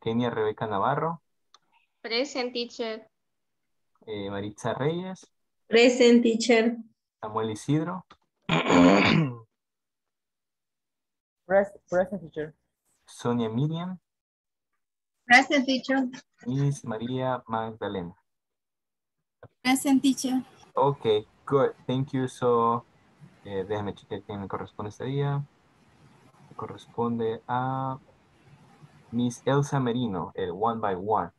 Kenia Rebeca Navarro. Present, teacher. Maritza Reyes. Present, teacher. Samuel Isidro. Present, teacher. Sonia Miriam. Present, teacher. Miss Maria Magdalena. Present, teacher. Okay, good. Thank you. So déjame chequear quién me corresponde este día. Me corresponde a Miss Elsa Merino, el one by one.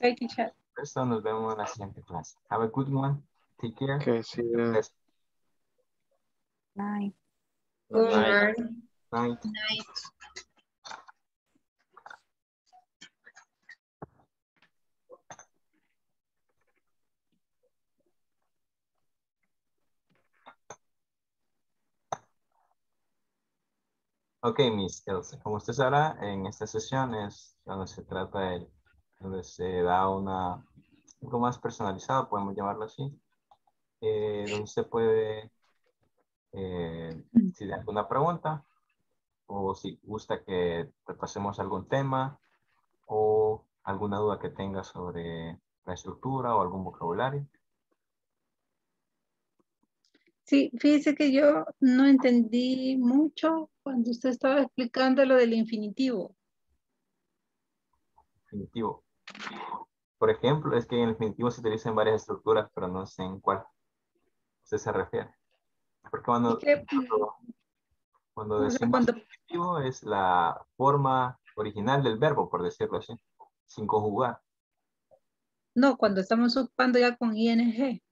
Thank you, chat. Esto nos vemos en la siguiente clase. Have a good one. Take care. Okay, see you. Good night. Good night. Night. Night. Ok, Miss Elsa, como usted sabrá, en esta sesión es donde se trata de, donde se da una, algo más personalizado, podemos llamarlo así, donde usted puede, si le hago una pregunta, o si gusta que repasemos algún tema o alguna duda que tenga sobre la estructura o algún vocabulario. Sí, fíjese que yo no entendí mucho cuando usted estaba explicando lo del infinitivo. Infinitivo. Por ejemplo, es que en el infinitivo se utilizan varias estructuras, pero no sé en cuál usted se refiere. Porque cuando decimos infinitivo es la forma original del verbo, por decirlo así, sin conjugar. No, cuando estamos ocupando ya con ING.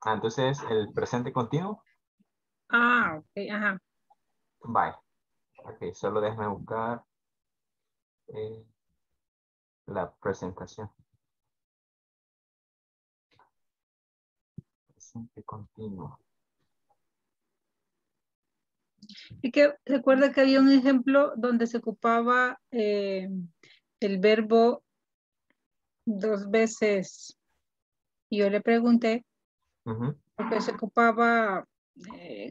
Ah, entonces, ¿el presente continuo? Ah, ok, ajá. Bye. Ok, solo déjame buscar la presentación. Presente continuo. Y que recuerda que había un ejemplo donde se ocupaba el verbo dos veces. Y yo le pregunté, porque se ocupaba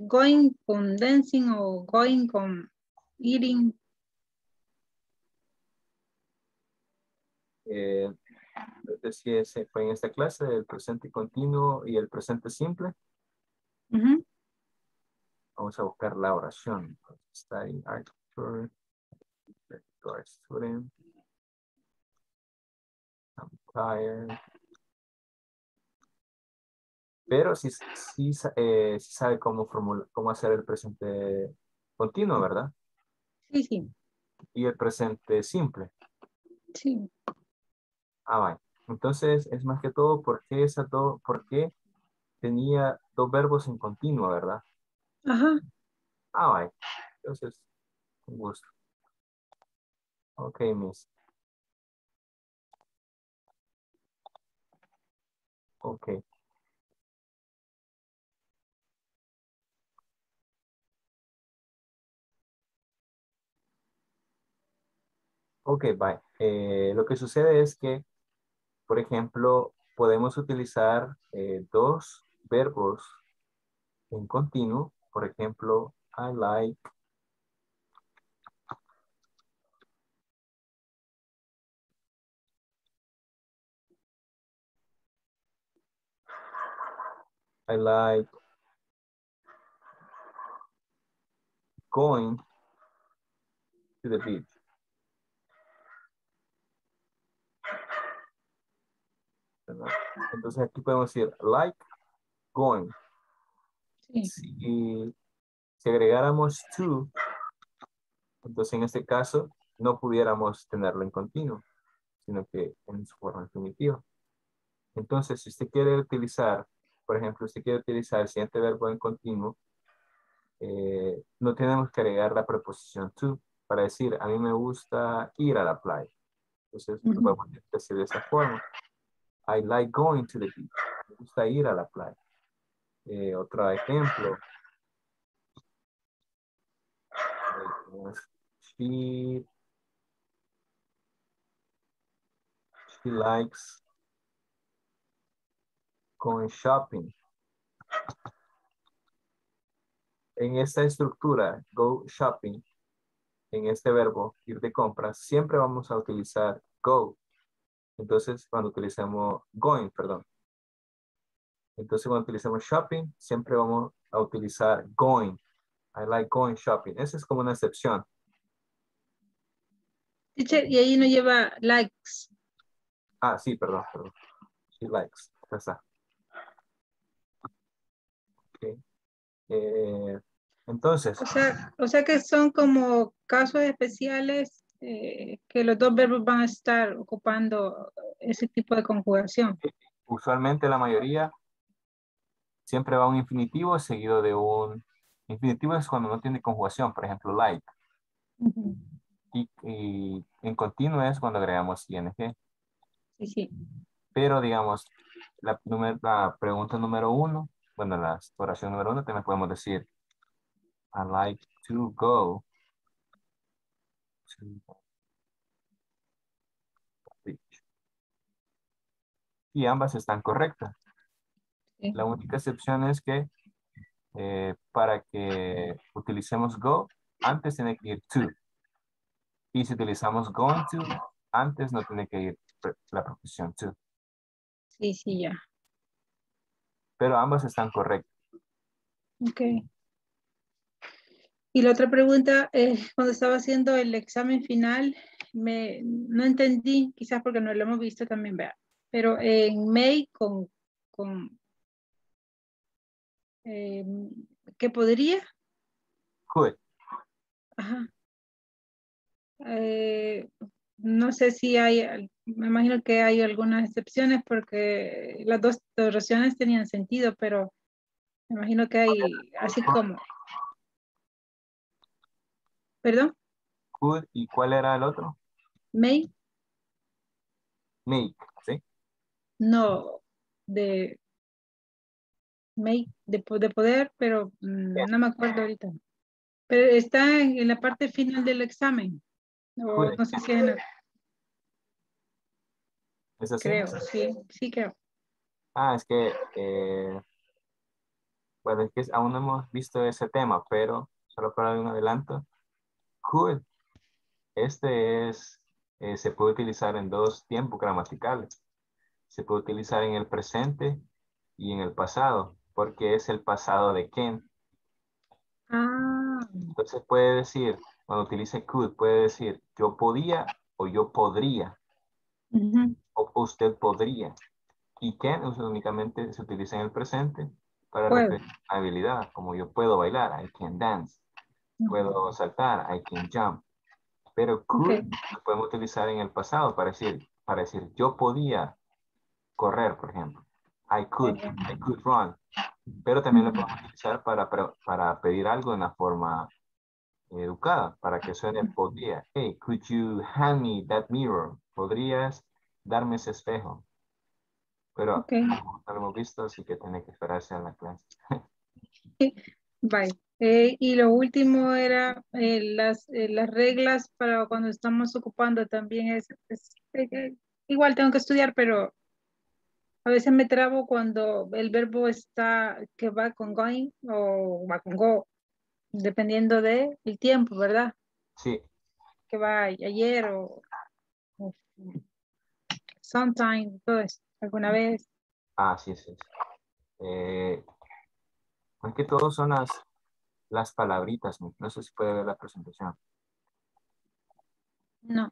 going con dancing o going con eating. Decía, se fue en esta clase el presente continuo y el presente simple. Vamos a buscar la oración. Studying architecture, to our student. I'm tired. Pero sí sabe cómo hacer el presente continuo, ¿verdad? Sí, sí. Y el presente simple. Sí. Ah, vale. Entonces, es más que todo porque tenía dos verbos en continuo, ¿verdad? Ajá. Ah, vale. Entonces, un gusto. Ok, miss. Ok. Ok, bye. Lo que sucede es que, por ejemplo, podemos utilizar dos verbos en continuo. Por ejemplo, I like. I like going to the beach. Entonces aquí podemos decir like, going. Sí. Si agregáramos to, entonces en este caso no pudiéramos tenerlo en continuo, sino que en su forma infinitiva. Entonces, si usted quiere utilizar, por ejemplo, usted quiere utilizar el siguiente verbo en continuo, no tenemos que agregar la preposición to para decir, a mí me gusta ir a la playa. Entonces, podemos decir de esa forma. I like going to the beach. Me gusta ir a la playa. Otro ejemplo. She likes going shopping. En esta estructura, go shopping, en este verbo, ir de compras, siempre vamos a utilizar go. Entonces, cuando utilizamos going, perdón. Entonces, cuando utilizamos shopping, siempre vamos a utilizar going. I like going shopping. Esa es como una excepción. Y ahí no lleva likes. Ah, sí, perdón. She likes. Okay. Entonces. O sea que son como casos especiales. Que los dos verbos van a estar ocupando ese tipo de conjugación. Usualmente la mayoría siempre va un infinitivo seguido de un... Infinitivo es cuando no tiene conjugación, por ejemplo, like. Y en continuo es cuando agregamos ing. Sí, sí. Pero digamos, la pregunta número uno, bueno, la oración número uno también podemos decir I like to go. Y ambas están correctas. La única excepción es que para que utilicemos go, antes tiene que ir to. Y si utilizamos going to, antes no tiene que ir la preposición to. Sí, sí, ya. Pero ambas están correctas. Ok. Y la otra pregunta es, cuando estaba haciendo el examen final, no entendí, quizás porque no lo hemos visto también, vea. Pero en May con ¿qué podría? Could. Ajá. No sé si hay, me imagino que hay algunas excepciones porque las dos oraciones tenían sentido, pero me imagino que hay así como. ¿Perdón? Could, ¿y cuál era el otro? May. Make, ¿sí? No, de make, de poder, pero no me acuerdo ahorita. Pero está en la parte final del examen. O, no sé si es en la... ¿Es así? Creo, sí, sí creo. Ah, es que, bueno, es que aún no hemos visto ese tema, pero solo para dar un adelanto. Could, este es, se puede utilizar en dos tiempos gramaticales. Se puede utilizar en el presente y en el pasado, porque es el pasado de can. Ah. Entonces puede decir, cuando utilice could, puede decir yo podía o yo podría. Uh-huh. O usted podría. Y can únicamente se utiliza en el presente para referir a habilidad, como yo puedo bailar, I can dance. Uh-huh. Puedo saltar, I can jump. Pero could lo podemos utilizar en el pasado para decir yo podía correr, por ejemplo. I could run. Pero también lo podemos utilizar para pedir algo en la forma educada, para que suene podía. Hey, could you hand me that mirror? ¿Podrías darme ese espejo? Pero no lo hemos visto, así que tiene que esperarse a la clase. Bye. Y lo último era las reglas para cuando estamos ocupando también igual tengo que estudiar, pero a veces me trabo cuando el verbo está que va con going o va con go, dependiendo del tiempo, ¿verdad? Sí. Que va ayer o sometime, todo eso, alguna vez. Ah, sí, sí. Es que todos son las palabritas, no sé si puede ver la presentación. No.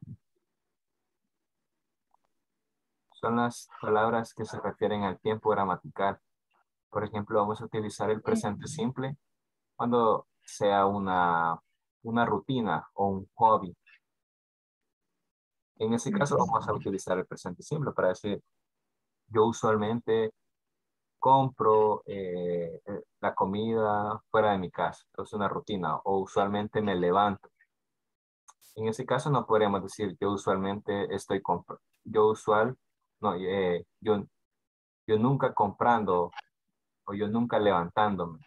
Son las palabras que se refieren al tiempo gramatical. Por ejemplo, vamos a utilizar el presente simple cuando sea una rutina o un hobby. En ese caso vamos a utilizar el presente simple para decir, yo usualmente compro la comida fuera de mi casa, es una rutina, o usualmente me levanto. En ese caso no podríamos decir yo usualmente estoy comprando, yo nunca comprando o yo nunca levantándome.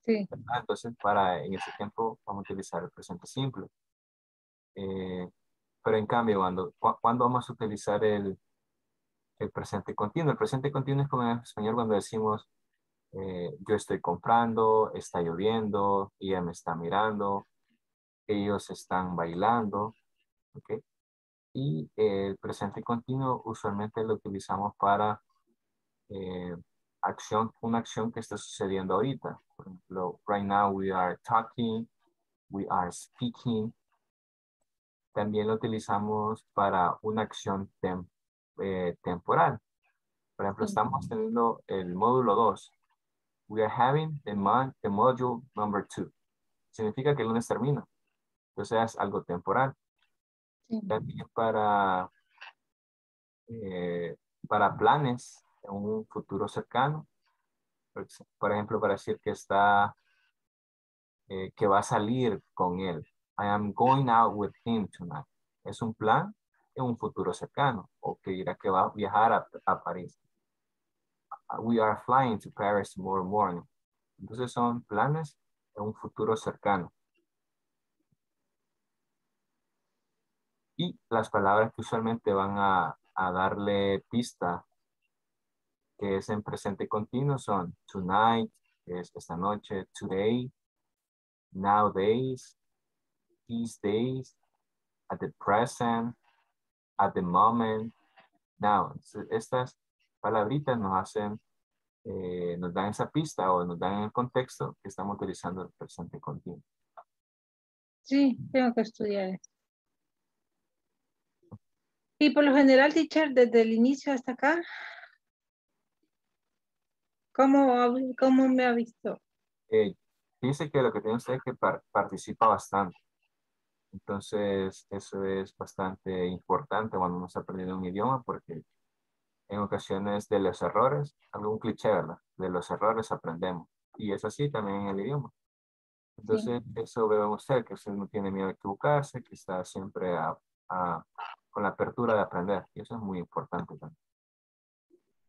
Sí. Entonces en ese tiempo vamos a utilizar el presente simple. Pero en cambio cuando vamos a utilizar el presente continuo. El presente continuo es como en español cuando decimos yo estoy comprando, está lloviendo, ella me está mirando, ellos están bailando. ¿Okay? Y el presente continuo usualmente lo utilizamos para una acción que está sucediendo ahorita. Por ejemplo, right now we are talking, we are speaking. También lo utilizamos para una acción temporal. Por ejemplo, estamos teniendo el módulo 2. We are having the module number 2. Significa que el lunes termina. Entonces es algo temporal. Sí. También para planes en un futuro cercano. Por ejemplo, para decir que que va a salir con él. I am going out with him tonight. Es un plan en un futuro cercano, o que dirá que va a viajar a París. We are flying to Paris tomorrow morning. Entonces son planes en un futuro cercano. Y las palabras que usualmente van a darle pista, que es en presente continuo, son tonight, es esta noche, today, nowadays, these days, at the present, at the moment, now. Estas palabritas nos hacen, nos dan esa pista o nos dan el contexto que estamos utilizando el presente continuo. Sí, tengo que estudiar esto. Y por lo general, teacher, desde el inicio hasta acá, ¿cómo me ha visto? Dice que lo que tiene usted es que participa bastante. Entonces, eso es bastante importante cuando uno está aprendiendo un idioma, porque en ocasiones de los errores, algún cliché, ¿verdad? De los errores aprendemos. Y es así también en el idioma. Entonces, sí, eso veo en usted, que usted no tiene miedo a equivocarse, que está siempre con la apertura de aprender. Y eso es muy importante también.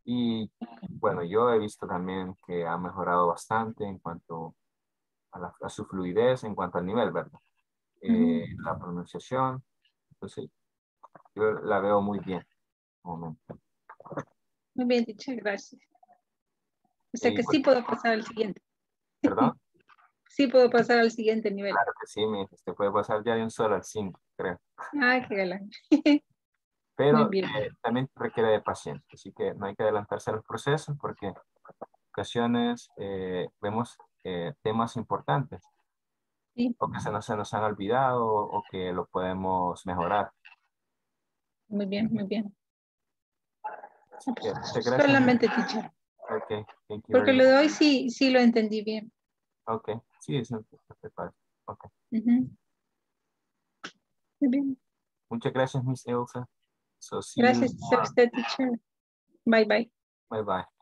Y bueno, yo he visto también que ha mejorado bastante en cuanto a su fluidez, en cuanto al nivel, ¿verdad? La pronunciación. Entonces, yo la veo muy bien. Un momento. Muy bien, dicho, gracias. O sea que sí puedo pasar al siguiente. ¿Perdón? Sí puedo pasar al siguiente nivel. Claro que sí, mi hija. Usted puede pasar ya de un solo al 5, creo. Ah, qué galán. Pero también requiere de paciencia, así que no hay que adelantarse a los procesos porque en ocasiones vemos temas importantes, sí, o que se nos han olvidado o que lo podemos mejorar. Muy bien, muy bien. Okay, solamente, teacher. Okay, thank you. Porque lo de hoy sí lo entendí bien. Ok, sí, eso te parece. Ok. Muy bien. Muchas gracias, Miss Elsa. So, gracias a usted, teacher. Bye, bye. Bye, bye.